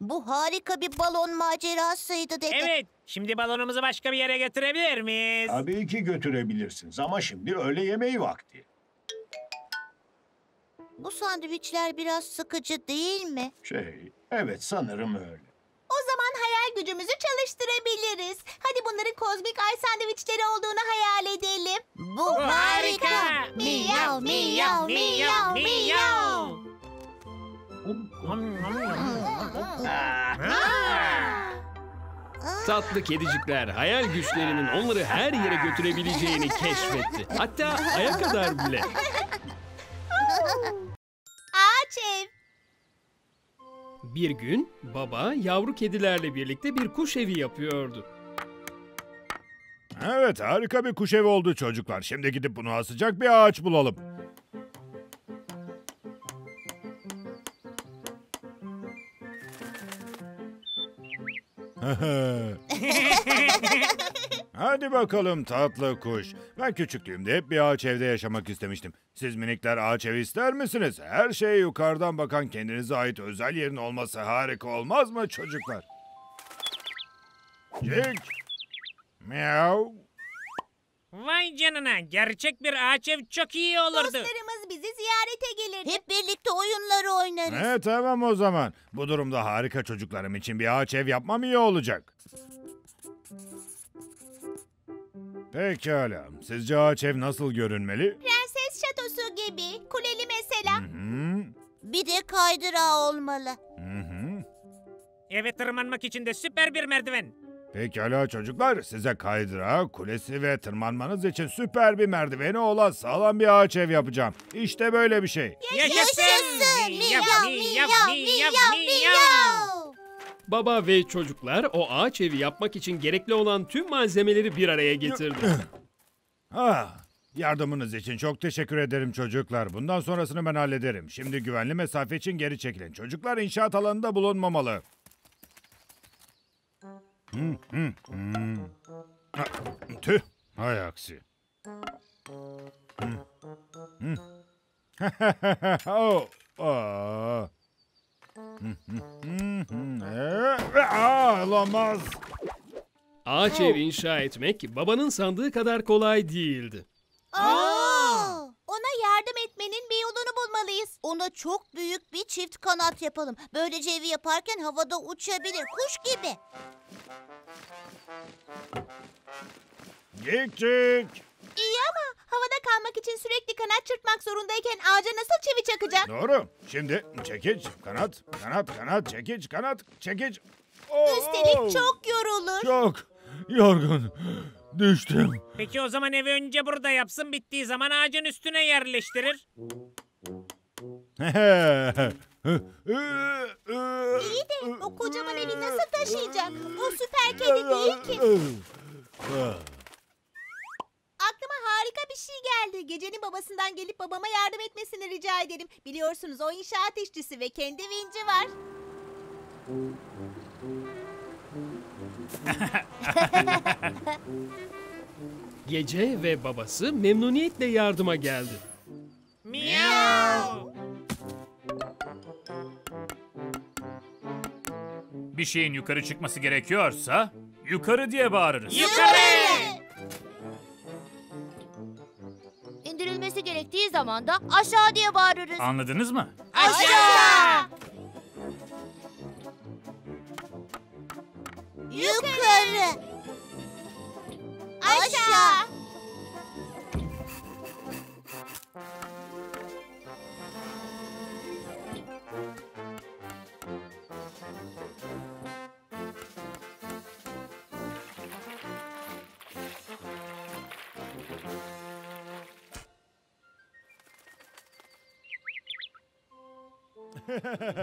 Bu harika bir balon macerasıydı dede. Evet, şimdi balonumuzu başka bir yere götürebilir miyiz? Tabii ki götürebilirsiniz ama şimdi öğle yemeği vakti. Bu sandviçler biraz sıkıcı değil mi? Şey, evet sanırım öyle. O zaman hayal gücümüzü çalıştırabiliriz. Hadi bunların kozmik ay sandviçleri olduğunu hayal edelim. Bu harika! harika. Miyav, miyav, miyav, miyav! Tatlı kedicikler hayal güçlerinin onları her yere götürebileceğini keşfetti. Hatta aya kadar bile. Ağaç ev. Bir gün baba yavru kedilerle birlikte bir kuş evi yapıyordu. Evet, harika bir kuş evi oldu çocuklar. Şimdi gidip bunu asacak bir ağaç bulalım. Hadi bakalım tatlı kuş. Ben küçüklüğümde hep bir ağaç evde yaşamak istemiştim. Siz minikler ağaç evi ister misiniz? Her şeye yukarıdan bakan kendinize ait özel yerin olması harika olmaz mı çocuklar? Cik. Miyav. Vay canına, gerçek bir ağaç ev çok iyi olurdu. Dostlarımız bizi ziyarete gelirdi. Hep birlikte oyunları oynarız. Evet, tamam o zaman. Bu durumda harika çocuklarım için bir ağaç ev yapmam iyi olacak. Pekala. Sizce ağaç ev nasıl görünmeli? Prenses şatosu gibi. Kuleli mesela. Hı -hı. Bir de kaydırağı olmalı. Hı -hı. Eve tırmanmak için de süper bir merdiven. Pekala çocuklar, size kaydırağı, kulesi ve tırmanmanız için süper bir merdiveni olan sağlam bir ağaç ev yapacağım. İşte böyle bir şey. Yaşasın! Miyav, miyav, miyav, miyav! Baba ve çocuklar o ağaç evi yapmak için gerekli olan tüm malzemeleri bir araya getirdi. Ah, yardımınız için çok teşekkür ederim çocuklar. Bundan sonrasını ben hallederim. Şimdi güvenli mesafe için geri çekilin. Çocuklar inşaat alanında bulunmamalı. Hmm, hmm, hmm. Ha, tüh, hay aksi. Hmm, hmm. oh, oh. Hmm, hmm, hmm. Ee, aa, olamaz. Ağaç ev inşa etmek babanın sandığı kadar kolay değildi. Aa! Ona yardım etmenin bir yolunu bulmalıyız. Ona çok büyük bir çift kanat yapalım. Böylece evi yaparken havada uçabilir, kuş gibi. Cik cik. İyi ama havada kalmak için sürekli kanat çırpmak zorundayken ağaca nasıl çivi çakacak? Doğru. Şimdi çekiç, kanat, kanat, kanat, çekiç, kanat, çekiç. Oo. Üstelik çok yorulur. Çok yorgun. Düştüm. Peki o zaman evi önce burada yapsın, bittiği zaman ağacın üstüne yerleştirir. İyi de o kocaman evi nasıl taşıyacak? O süper kedi değil ki. Aklıma harika bir şey geldi. Gecenin babasından gelip babama yardım etmesini rica ederim. Biliyorsunuz o inşaat işçisi ve kendi vinci var. Gece ve babası memnuniyetle yardıma geldi. Miyav! Bir şeyin yukarı çıkması gerekiyorsa yukarı diye bağırırız. Yukarı! İndirilmesi gerektiği zaman da aşağı diye bağırırız. Anladınız mı? Aşağı! Yukarı! Aşağı!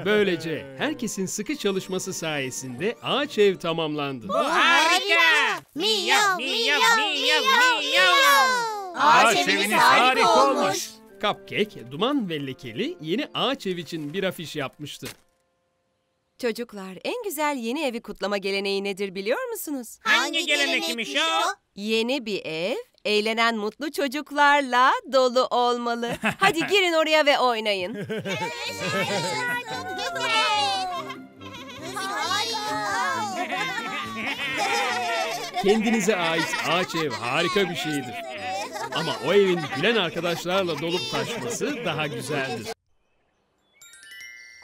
Böylece herkesin sıkı çalışması sayesinde ağaç ev tamamlandı. Bu harika! Miyav, miyav, miyav, miyav! Ağaç eviniz harika olmuş. Cupcake, Duman ve Lekeli yeni ağaç ev için bir afiş yapmıştı. Çocuklar, en güzel yeni evi kutlama geleneği nedir biliyor musunuz? Hangi gelenekmiş o? Yeni bir ev, eğlenen mutlu çocuklarla dolu olmalı. Hadi girin oraya ve oynayın. Kendinize ait ağaç ev harika bir şeydir. Ama o evin gülen arkadaşlarla dolup taşması daha güzeldir.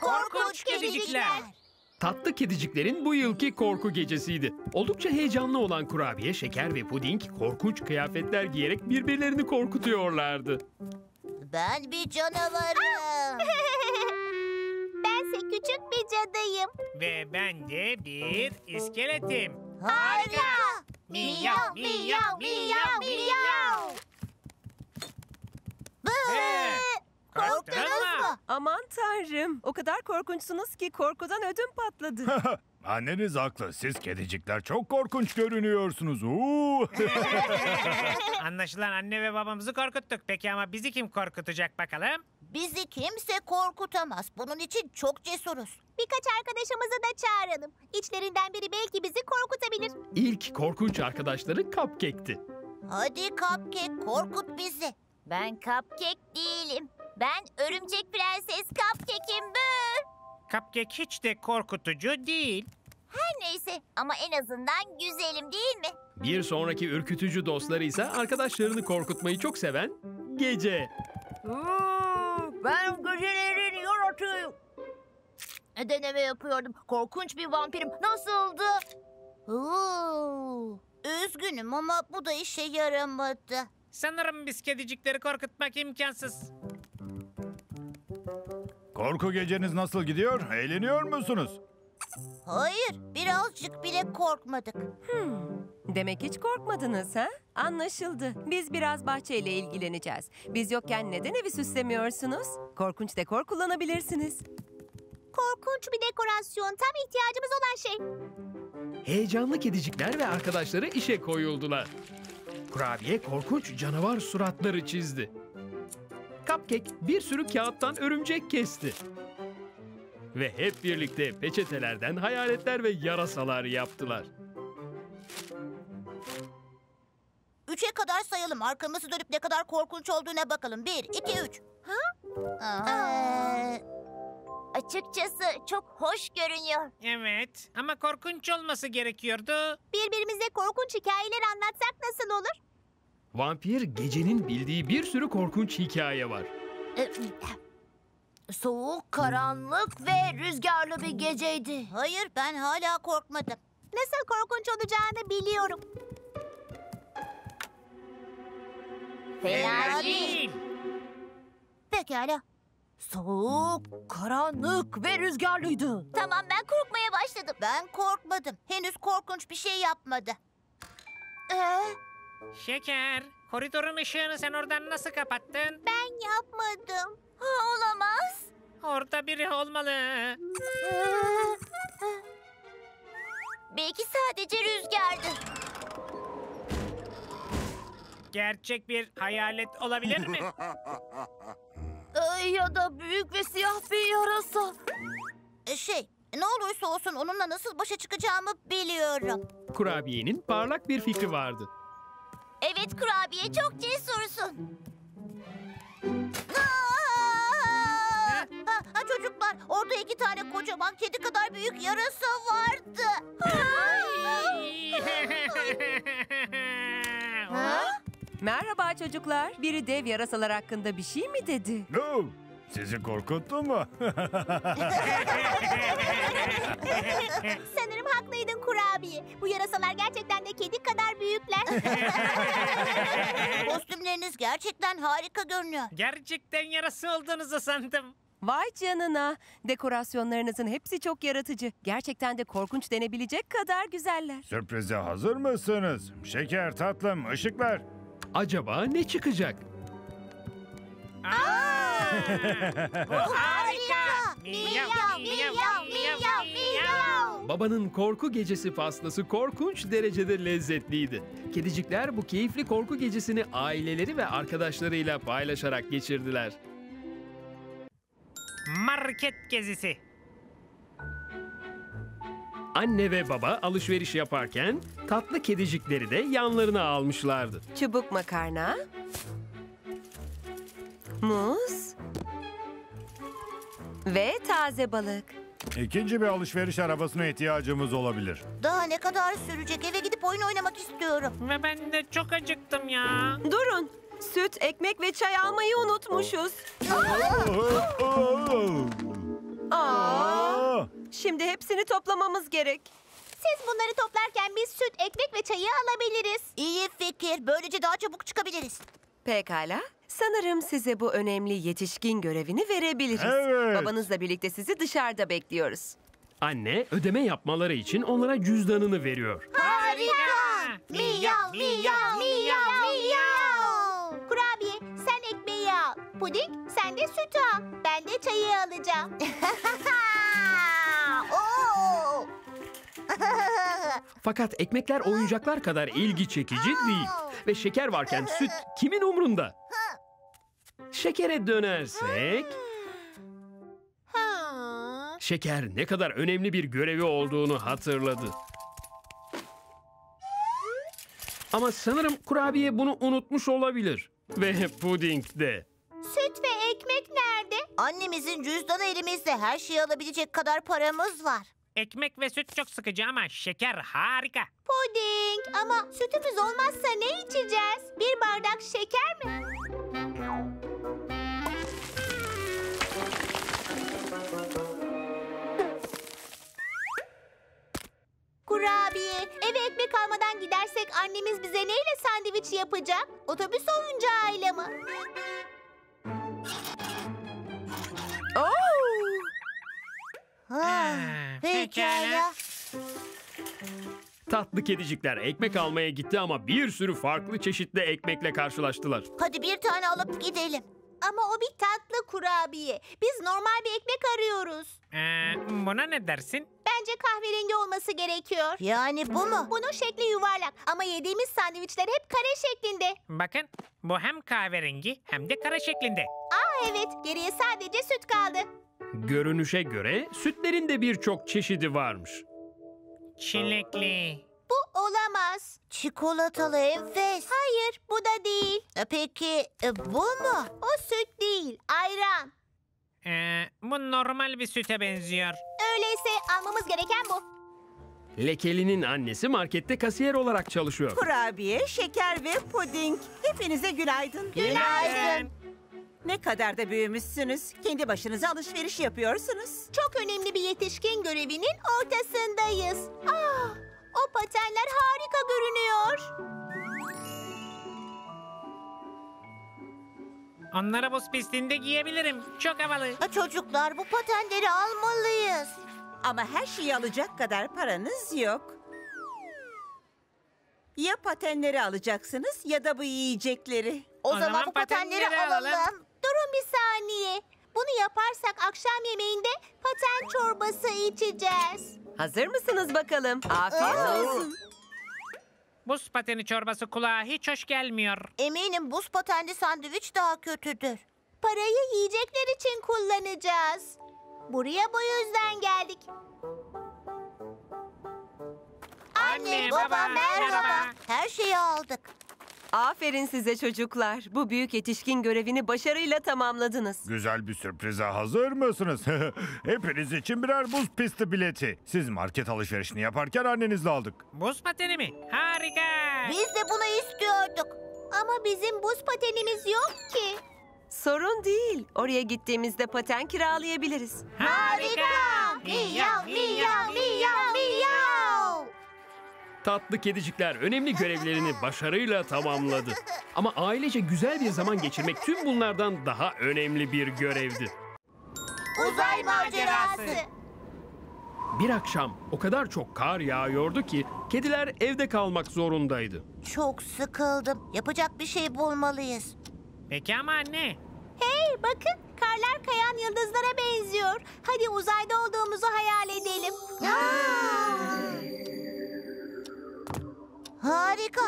Korkunç kedicikler. Tatlı kediciklerin bu yılki korku gecesiydi. Oldukça heyecanlı olan kurabiye, şeker ve puding korkunç kıyafetler giyerek birbirlerini korkutuyorlardı. Ben bir canavarım. Bense küçük bir cadıyım. Ve ben de bir iskeletim. Harika! Miyav, miyav, miyav, miyav! Korktunuz mu? Aman tanrım, o kadar korkunçsunuz ki korkudan ödüm patladı. Anneniz haklı, siz kedicikler çok korkunç görünüyorsunuz. Anlaşılan anne ve babamızı korkuttuk. Peki ama bizi kim korkutacak bakalım? Bizi kimse korkutamaz. Bunun için çok cesuruz. Birkaç arkadaşımızı da çağıralım. İçlerinden biri belki bizi korkutabilir. İlk korkunç arkadaşları Cupcake'ti. Hadi Cupcake, korkut bizi. Ben Cupcake değilim. Ben Örümcek Prenses Cupcake'im. Cupcake hiç de korkutucu değil. Her neyse ama en azından güzelim değil mi? Bir sonraki ürkütücü dostları ise arkadaşlarını korkutmayı çok seven Gece. Hmm, ben gecelerin yaratığıyım. Deneme yapıyordum. Korkunç bir vampirim. Nasıldı? Oo, üzgünüm ama bu da işe yaramadı. Sanırım biz kedicikleri korkutmak imkansız. Korku geceniz nasıl gidiyor? Eğleniyor musunuz? Hayır, birazcık bile korkmadık. Hmm, demek hiç korkmadınız ha? Anlaşıldı. Biz biraz bahçeyle ilgileneceğiz. Biz yokken neden evi süslemiyorsunuz? Korkunç dekor kullanabilirsiniz. Korkunç bir dekorasyon tam ihtiyacımız olan şey. Heyecanlı kedicikler ve arkadaşları işe koyuldular. Kurabiye korkunç canavar suratları çizdi. Cupcake bir sürü kağıttan örümcek kesti. Ve hep birlikte peçetelerden hayaletler ve yarasalar yaptılar. Üçe kadar sayalım. Arkamızı dönüp ne kadar korkunç olduğuna bakalım. Bir, iki, üç. Ha? Ee, açıkçası çok hoş görünüyor. Evet ama korkunç olması gerekiyordu. Birbirimize korkunç hikayeler anlatsak nasıl olur? Vampir Gece'nin bildiği bir sürü korkunç hikaye var. Soğuk, karanlık ve rüzgarlı bir geceydi. Hayır, ben hala korkmadım. Nasıl korkunç olacağını biliyorum. Fena değil. Pekala. Soğuk, karanlık ve rüzgarlıydı. Tamam, ben korkmaya başladım. Ben korkmadım. Henüz korkunç bir şey yapmadı. Ee? Şeker, koridorun ışığını sen oradan nasıl kapattın? Ben yapmadım. Ha, olamaz. Orada biri olmalı. Belki sadece rüzgardı. Gerçek bir hayalet olabilir mi? ee, ya da büyük ve siyah bir yarasa. Şey... Ne olursa olsun onunla nasıl başa çıkacağımı biliyorum. Kurabiye'nin parlak bir fikri vardı. Evet Kurabiye, çok cesursun. Ha, ha, çocuklar, orada iki tane kocaman kedi kadar büyük yarasa vardı. Ha? Merhaba çocuklar. Biri dev yarasalar hakkında bir şey mi dedi? No. Sizi korkuttu mu? Sanırım haklıydın Kurabiye. Bu yarasalar gerçekten de kedi kadar büyükler. Kostümleriniz gerçekten harika görünüyor. Gerçekten yarası olduğunuzu sandım. Vay canına. Dekorasyonlarınızın hepsi çok yaratıcı. Gerçekten de korkunç denebilecek kadar güzeller. Sürprize hazır mısınız? Şeker, tatlım, ışıklar. Acaba ne çıkacak? Aa! Bu harika! Miyav, miyav, miyav, miyav. Babanın korku gecesi pastası korkunç derecede lezzetliydi. Kedicikler bu keyifli korku gecesini aileleri ve arkadaşlarıyla paylaşarak geçirdiler. Market gezisi. Anne ve baba alışveriş yaparken tatlı kedicikleri de yanlarına almışlardı. Çubuk makarna, muz ve taze balık. İkinci bir alışveriş arabasına ihtiyacımız olabilir. Daha ne kadar sürecek? Eve gidip oyun oynamak istiyorum. Ve ben de çok acıktım ya. Durun. Süt, ekmek ve çay almayı unutmuşuz. Aa! Şimdi hepsini toplamamız gerek. Siz bunları toplarken biz süt, ekmek ve çayı alabiliriz. İyi fikir. Böylece daha çabuk çıkabiliriz. Pekala. Sanırım size bu önemli yetişkin görevini verebiliriz. Evet. Babanızla birlikte sizi dışarıda bekliyoruz. Anne ödeme yapmaları için onlara cüzdanını veriyor. Harika! Miyav, miyav, miyav, miyav. Kurabiye sen ekmeği al. Puding sen de süt al. Ben de çayı alacağım. Oo! Fakat ekmekler oyuncaklar kadar ilgi çekici değil. Ve şeker varken süt kimin umrunda? Şekere dönersek... Şeker ne kadar önemli bir görevi olduğunu hatırladı. Ama sanırım kurabiye bunu unutmuş olabilir. Ve puding de. Süt ve ekmek nerede? Annemizin cüzdanı elimizde. Her şeyi alabilecek kadar paramız var. Ekmek ve süt çok sıkıcı ama şeker harika. Puding ama sütümüz olmazsa ne içeceğiz? Bir bardak şeker mi? Kurabiye, eve ekmek almadan gidersek annemiz bize neyle sandviç yapacak? Otobüs oyuncağıyla mı? Oh! Ha, pekala. Tatlı kedicikler ekmek almaya gitti ama bir sürü farklı çeşitli ekmekle karşılaştılar. Hadi bir tane alıp gidelim. Ama o bir tatlı kurabiye. Biz normal bir ekmek arıyoruz. Ee, buna ne dersin? Bence kahverengi olması gerekiyor. Yani bu mu? Bunun şekli yuvarlak ama yediğimiz sandviçler hep kare şeklinde. Bakın bu hem kahverengi hem de kare şeklinde. Aa evet, geriye sadece süt kaldı. Görünüşe göre sütlerin de birçok çeşidi varmış. Çilekli. Bu olamaz. Çikolatalı enfes. Hayır bu da değil. E peki e, bu mu? O süt değil, ayran. Ee, bu normal bir süte benziyor. Öyleyse almamız gereken bu. Lekeli'nin annesi markette kasiyer olarak çalışıyor. Kurabiye, şeker ve puding. Hepinize günaydın. Günaydın. Günaydın. Ne kadar da büyümüşsünüz. Kendi başınıza alışveriş yapıyorsunuz. Çok önemli bir yetişkin görevinin ortasındayız. Aa, o patenler harika görünüyor. Onlara buz pistinde giyebilirim. Çok havalı. Ha, çocuklar bu patenleri almalıyız. Ama her şeyi alacak kadar paranız yok. Ya patenleri alacaksınız ya da bu yiyecekleri. O, o zaman, zaman bu patenleri, patenleri alalım. alalım. Durun bir saniye. Bunu yaparsak akşam yemeğinde paten çorbası içeceğiz. Hazır mısınız bakalım? Afiyet olsun. Buz pateni çorbası kulağa hiç hoş gelmiyor. Eminim buz patenli sandviç daha kötüdür. Parayı yiyecekler için kullanacağız. Buraya bu yüzden geldik. Anne, Anne baba, baba merhaba. merhaba. Her şeyi aldık. Aferin size çocuklar. Bu büyük yetişkin görevini başarıyla tamamladınız. Güzel bir sürprize hazır mısınız? Hepiniz için birer buz pisti bileti. Siz market alışverişini yaparken annenizle aldık. Buz pateni mi? Harika. Biz de bunu istiyorduk. Ama bizim buz patenimiz yok ki. Sorun değil. Oraya gittiğimizde paten kiralayabiliriz. Harika. Miyav, miyav, miyav, miyav. Tatlı kedicikler önemli görevlerini başarıyla tamamladı. Ama ailece güzel bir zaman geçirmek tüm bunlardan daha önemli bir görevdi. Uzay macerası. Bir akşam o kadar çok kar yağıyordu ki kediler evde kalmak zorundaydı. Çok sıkıldım. Yapacak bir şey bulmalıyız. Peki ama anne, Hey bakın, karlar kayan yıldızlara benziyor. Hadi uzayda olduğumuzu hayal edelim. Harika.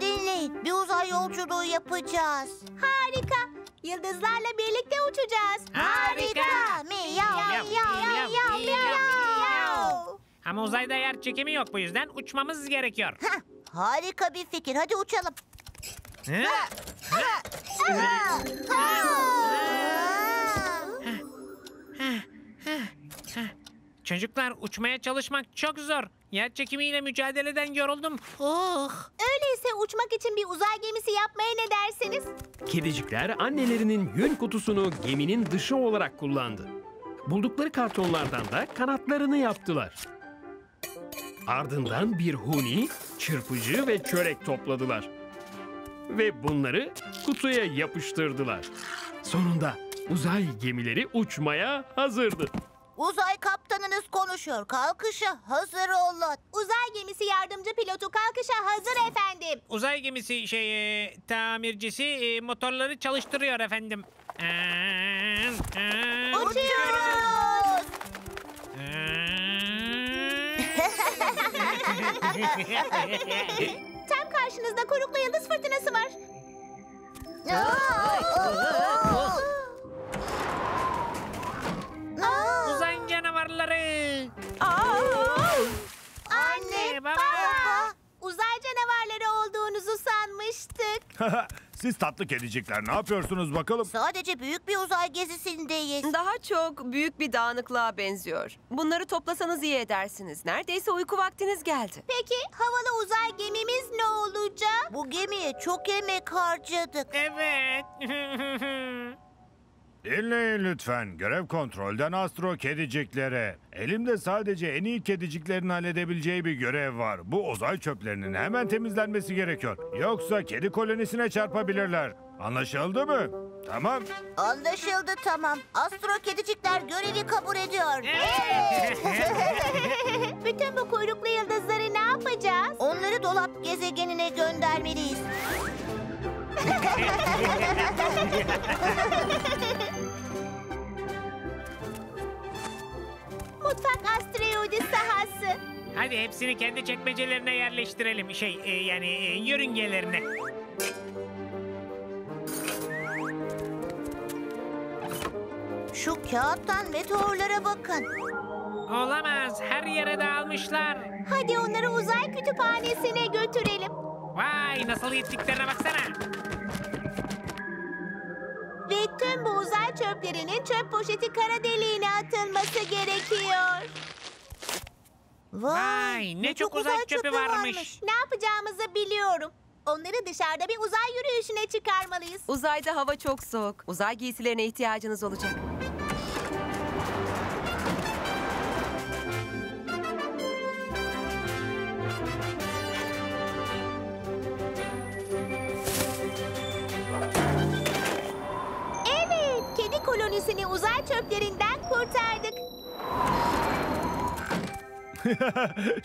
Dinleyin, bir uzay yolculuğu yapacağız. Harika. Yıldızlarla birlikte uçacağız. Harika. Miyav, miyav, miyav, miyav. Ama uzayda yer çekimi yok, bu yüzden uçmamız gerekiyor. Hah, harika bir fikir. Hadi uçalım. Ha. Ha. Ha. Ha. Ha. Ha. Ha. Çocuklar, uçmaya çalışmak çok zor. Yer çekimiyle mücadeleden yoruldum. Oh. Öyleyse uçmak için bir uzay gemisi yapmaya ne dersiniz? Kedicikler annelerinin yün kutusunu geminin dışı olarak kullandı. Buldukları kartonlardan da kanatlarını yaptılar. Ardından bir huni, çırpıcı ve çörek topladılar. Ve bunları kutuya yapıştırdılar. Sonunda uzay gemileri uçmaya hazırdı. Uzay kaptanınız konuşuyor. Kalkışa hazır olun. Uzay gemisi yardımcı pilotu kalkışa hazır efendim. Uzay gemisi şey tamircisi motorları çalıştırıyor efendim. Uçuyoruz. Tam karşınızda koruklu yıldız fırtınası var. Uzay canavarları. Anne, baba. Uzay canavarları olduğunuzu sanmıştık. Siz tatlı kedicikler ne yapıyorsunuz bakalım? Sadece büyük bir uzay gezisindeyiz. Daha çok büyük bir dağınıklığa benziyor. Bunları toplasanız iyi edersiniz. Neredeyse uyku vaktiniz geldi. Peki havalı uzay gemimiz ne olacak? Bu gemiye çok emek harcadık. Evet. Dinleyin lütfen. Görev kontrolden astro kediciklere. Elimde sadece en iyi kediciklerin halledebileceği bir görev var. Bu uzay çöplerinin hemen temizlenmesi gerekiyor. Yoksa kedi kolonisine çarpabilirler. Anlaşıldı mı? Tamam. Anlaşıldı, tamam. Astro kedicikler görevi kabul ediyor. Evet. Bütün bu kuyruklu yıldızları ne yapacağız? Onları dolap gezegenine göndermeliyiz. Mutfak asteroidi sahası. Hadi hepsini kendi çekmecelerine yerleştirelim. Şey e, yani e, yörüngelerine. Şu kağıttan meteorlara bakın. Olamaz, her yere dağılmışlar. Hadi onları uzay kütüphanesine götürelim. Vay, nasıl yettiklerine baksana. Ve tüm bu uzay çöplerinin çöp poşeti kara deliğine atılması gerekiyor. Vay, Vay ne, ne çok, çok uzay, uzay çöpü, çöpü varmış. varmış. Ne yapacağımızı biliyorum. Onları dışarıda bir uzay yürüyüşüne çıkarmalıyız. Uzayda hava çok soğuk. Uzay giysilerine ihtiyacınız olacak. Kolonisini uzay çöplerinden kurtardık.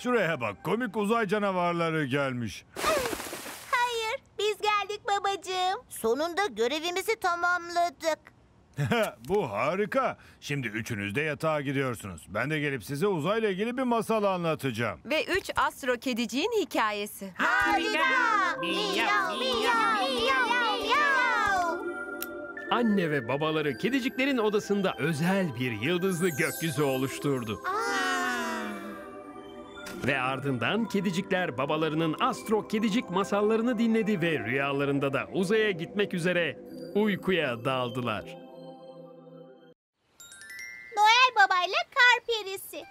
Şuraya bak, komik uzay canavarları gelmiş. Hayır, biz geldik babacığım. Sonunda görevimizi tamamladık. Bu harika. Şimdi üçünüz de yatağa gidiyorsunuz. Ben de gelip size uzayla ilgili bir masal anlatacağım. Ve üç astro kediciğin hikayesi. Harika! Miyav, miyav, miyav, miyav. Anne ve babaları kediciklerin odasında özel bir yıldızlı gökyüzü oluşturdu. Aa! Ve ardından kedicikler babalarının astro kedicik masallarını dinledi ve rüyalarında da uzaya gitmek üzere uykuya daldılar. Noel babayla kar perisi.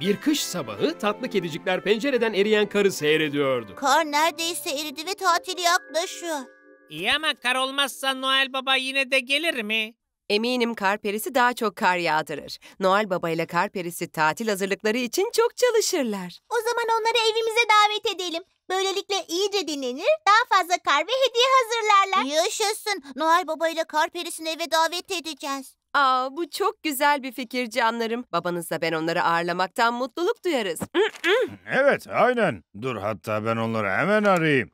Bir kış sabahı tatlı kedicikler pencereden eriyen karı seyrediyordu. Kar neredeyse eridi ve tatili yaklaşıyor. İyi ama kar olmazsa Noel Baba yine de gelir mi? Eminim kar perisi daha çok kar yağdırır. Noel Baba ile kar perisi tatil hazırlıkları için çok çalışırlar. O zaman onları evimize davet edelim. Böylelikle iyice dinlenir, daha fazla kar ve hediye hazırlarlar. Yaşasın. Noel Baba ile kar perisini eve davet edeceğiz. Aa, bu çok güzel bir fikir canlarım. Babanızla ben onları ağırlamaktan mutluluk duyarız. Evet, aynen. Dur hatta ben onları hemen arayayım.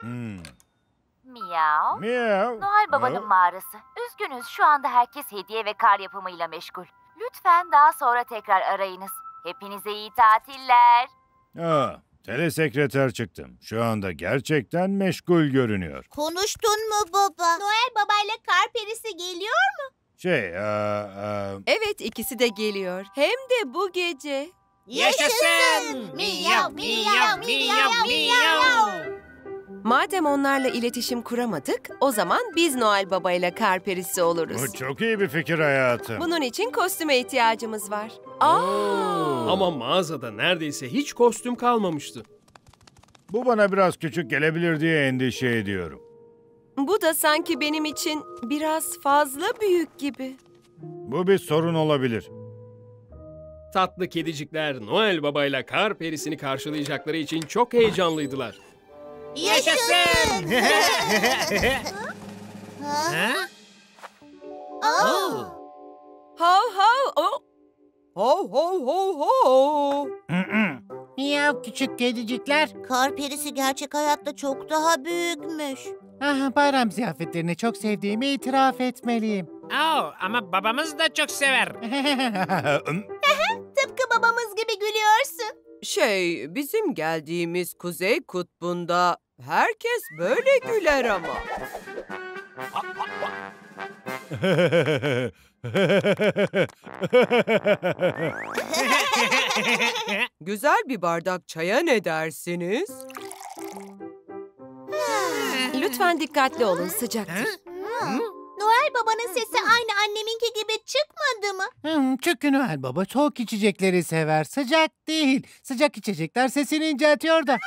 Hmm. Miyav. Miyav. Noel Baba'nın mağarası. Üzgünüz, şu anda herkes hediye ve kar yapımıyla meşgul. Lütfen daha sonra tekrar arayınız. Hepinize iyi tatiller. Aa, telesekreter çıktım. Şu anda gerçekten meşgul görünüyor. Konuştun mu baba? Noel Baba'yla kar perisi geliyor mu? Şey, aa, aa... Evet, ikisi de geliyor. Hem de bu gece. Yaşasın! Miyav, miyav, miyav, miyav. Madem onlarla iletişim kuramadık, o zaman biz Noel Baba ile kar perisi oluruz. Bu çok iyi bir fikir hayatım. Bunun için kostüme ihtiyacımız var. Aa! Ama mağazada neredeyse hiç kostüm kalmamıştı. Bu bana biraz küçük gelebilir diye endişe ediyorum. Bu da sanki benim için biraz fazla büyük gibi. Bu bir sorun olabilir. Tatlı kedicikler Noel Baba ile kar perisini karşılayacakları için çok heyecanlıydılar. Yaşasın! Ha? Oh! Ho ho oh! Ho ho ho ho! Miyav küçük kedicikler. Kar perisi gerçek hayatta çok daha büyükmüş. Ah, bayram ziyafetlerini çok sevdiğimi itiraf etmeliyim. Oh, ama babamız da çok sever. Tıpkı babamız gibi gülüyorsun. Şey, bizim geldiğimiz Kuzey Kutbu'nda herkes böyle güler ama. Güzel bir bardak çaya ne dersiniz? Lütfen dikkatli olun, sıcaktır. Noel Baba'nın sesi aynı anneminki gibi çıkmadı mı? Hmm, çünkü Noel Baba soğuk içecekleri sever, sıcak değil. Sıcak içecekler sesini inceltiyor da.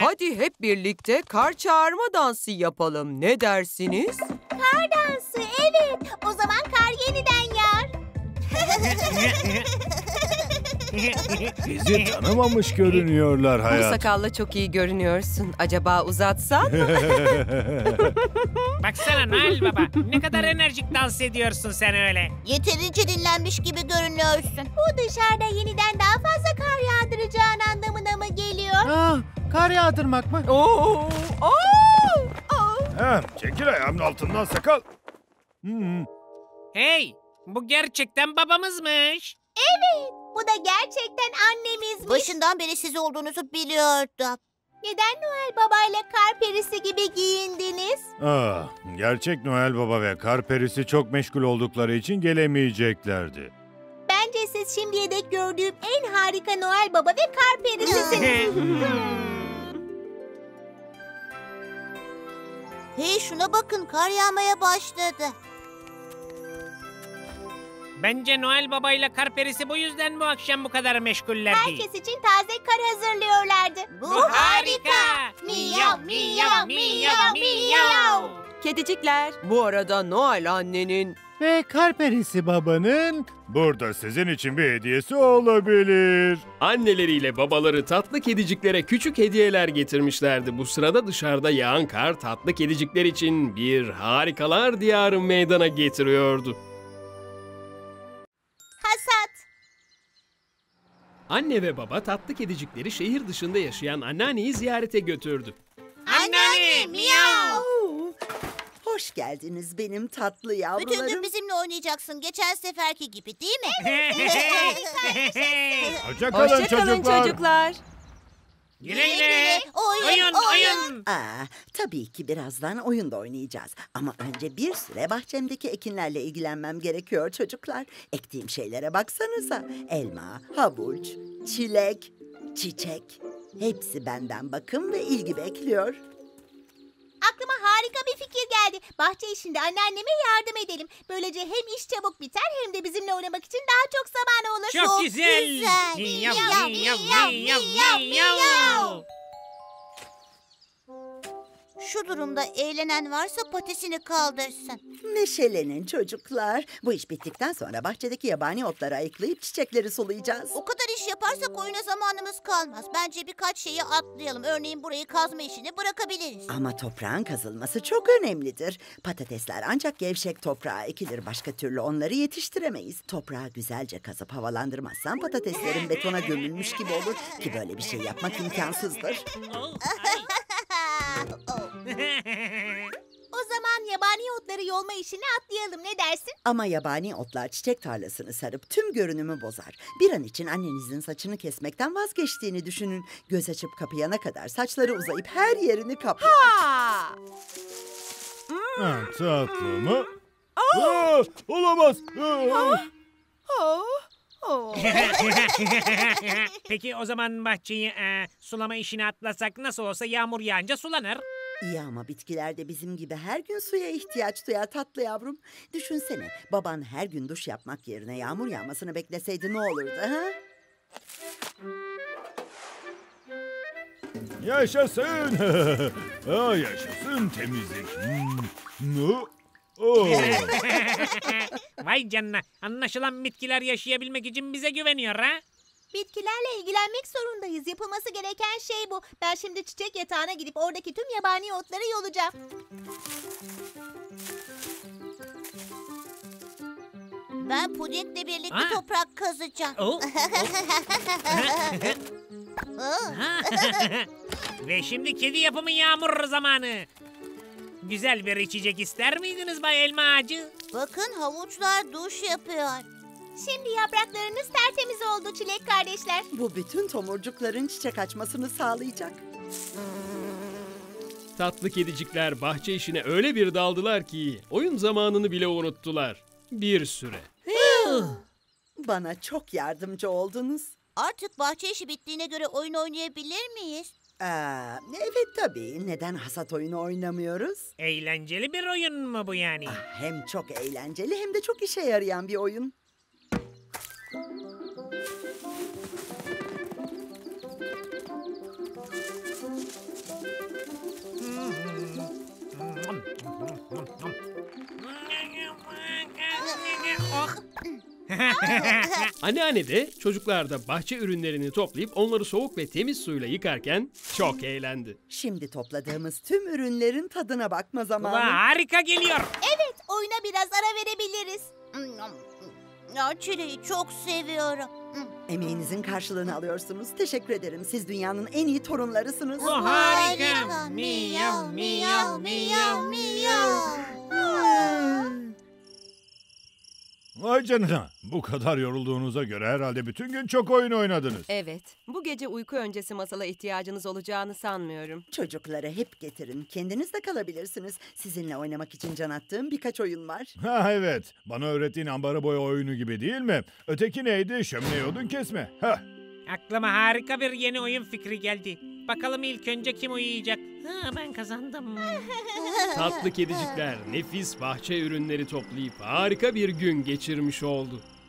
Hadi hep birlikte kar çağırma dansı yapalım. Ne dersiniz? Kar dansı, evet. O zaman kar yeniden yağar. Bizi tanımamış görünüyorlar hayatım. Bu sakalla çok iyi görünüyorsun. Acaba uzatsan mı? Baksana Noel Baba, ne kadar enerjik dans ediyorsun sen öyle. Yeterince dinlenmiş gibi görünüyorsun. Bu dışarıda yeniden daha fazla kar yağdıracağın anlamına mı geliyor? Aa, kar yağdırmak mı? Oo, oo, oo. Ha, çekil ayağımın altından sakal. Hmm. Hey, bu gerçekten babamızmış. Evet. Bu da gerçekten annemizmiş. Başından beri siz olduğunuzu biliyordum. Neden Noel Baba ile kar perisi gibi giyindiniz? Aa, gerçek Noel Baba ve kar perisi çok meşgul oldukları için gelemeyeceklerdi. Bence siz şimdiye dek gördüğüm en harika Noel Baba ve kar perisisiniz. Hey, şuna bakın, kar yağmaya başladı. Bence Noel Baba ile kar perisi bu yüzden bu akşam bu kadar meşguller değil. Herkes için taze kar hazırlıyorlardı. Bu, bu harika! Miyav, miyav, miyav, miyav! Kedicikler, bu arada Noel annenin ve kar perisi babanın burada sizin için bir hediyesi olabilir. Anneleriyle babaları tatlı kediciklere küçük hediyeler getirmişlerdi. Bu sırada dışarıda yağan kar tatlı kedicikler için bir harikalar diyarı meydana getiriyordu. Anne ve baba tatlı kedicikleri şehir dışında yaşayan anneanneyi ziyarete götürdü. Anneanne, miyav! Hoş geldiniz benim tatlı yavrularım. Bütün gün bizimle oynayacaksın, geçen seferki gibi değil mi? Hoşça kalın, hoşça kalın çocuklar. çocuklar. Güle güle. Oyun, oyun, oyun. Aa, tabii ki birazdan oyun da oynayacağız. Ama önce bir süre bahçemdeki ekinlerle ilgilenmem gerekiyor çocuklar. Ektiğim şeylere baksanıza. Elma, havuç, çilek, çiçek. Hepsi benden bakım ve ilgi bekliyor. Aklıma harika bir fikir geldi. Bahçe işinde anneanneme yardım edelim. Böylece hem iş çabuk biter hem de bizimle oynamak için daha çok zamanı olur. Çok, çok güzel. güzel. Miyav, miyav, miyav, miyav, miyav, miyav. Şu durumda eğlenen varsa patisini kaldırsın. Neşelenin çocuklar. Bu iş bittikten sonra bahçedeki yabani otları ayıklayıp çiçekleri sulayacağız. O kadar iş yaparsak oyuna zamanımız kalmaz. Bence birkaç şeyi atlayalım. Örneğin burayı kazma işini bırakabiliriz. Ama toprağın kazılması çok önemlidir. Patatesler ancak gevşek toprağa ekilir. Başka türlü onları yetiştiremeyiz. Toprağı güzelce kazıp havalandırmazsan patateslerin betona gömülmüş gibi olur. Ki böyle bir şey yapmak imkansızdır. O zaman yabani otları yolma işini atlayalım, ne dersin? Ama yabani otlar çiçek tarlasını sarıp tüm görünümü bozar. Bir an için annenizin saçını kesmekten vazgeçtiğini düşünün. Göz açıp kapayana kadar saçları uzayıp her yerini kaplar. Ha! Ha, tatlı mı? Aa! Aa, olamaz. Ha? Ha? Oh. Peki o zaman bahçeyi e, sulama işini atlasak nasıl olsa yağmur yağınca sulanır. İyi ama bitkiler de bizim gibi her gün suya ihtiyaç duyar tatlı yavrum. Düşünsene, baban her gün duş yapmak yerine yağmur yağmasını bekleseydi ne olurdu ha? Yaşasın. Aa, yaşasın temizlik. No. Vay canına, anlaşılan bitkiler yaşayabilmek için bize güveniyor ha? Bitkilerle ilgilenmek zorundayız. Yapılması gereken şey bu. Ben şimdi çiçek yatağına gidip oradaki tüm yabani otları yolacağım. Ben pudingle birlikte ha? toprak kazacağım. Oh, oh. Ve şimdi kedi yapımı yağmur zamanı. Güzel bir içecek ister miydiniz Bay Elma Ağacı? Bakın, havuçlar duş yapıyor. Şimdi yapraklarınız tertemiz oldu Çilek kardeşler. Bu bütün tomurcukların çiçek açmasını sağlayacak. Tatlı kedicikler bahçe işine öyle bir daldılar ki oyun zamanını bile unuttular. Bir süre. Bana çok yardımcı oldunuz. Artık bahçe işi bittiğine göre oyun oynayabilir miyiz? Aa, evet tabii. Neden hasat oyunu oynamıyoruz? Eğlenceli bir oyun mu bu yani? Ah, hem çok eğlenceli hem de çok işe yarayan bir oyun. Anneanne de çocuklar da bahçe ürünlerini toplayıp onları soğuk ve temiz suyla yıkarken çok eğlendi. Şimdi topladığımız tüm ürünlerin tadına bakma zamanı. Ula, harika geliyor. Evet, oyuna biraz ara verebiliriz. Çileği çok seviyorum. Emeğinizin karşılığını alıyorsunuz. Teşekkür ederim. Siz dünyanın en iyi torunlarısınız. Oh, harika. Miyav miyav miyav miyav. Vay canına, bu kadar yorulduğunuza göre herhalde bütün gün çok oyun oynadınız. Evet, bu gece uyku öncesi masala ihtiyacınız olacağını sanmıyorum. Çocukları hep getirin, kendiniz de kalabilirsiniz. Sizinle oynamak için can attığım birkaç oyun var. Ha evet, bana öğrettiğin ambarı boya oyunu gibi değil mi? Öteki neydi? Şömineyi odun kesme. Hah. Aklıma harika bir yeni oyun fikri geldi. Bakalım ilk önce kim uyuyacak? Ha, ben kazandım. Tatlı kedicikler nefis bahçe ürünleri toplayıp harika bir gün geçirmiş oldu.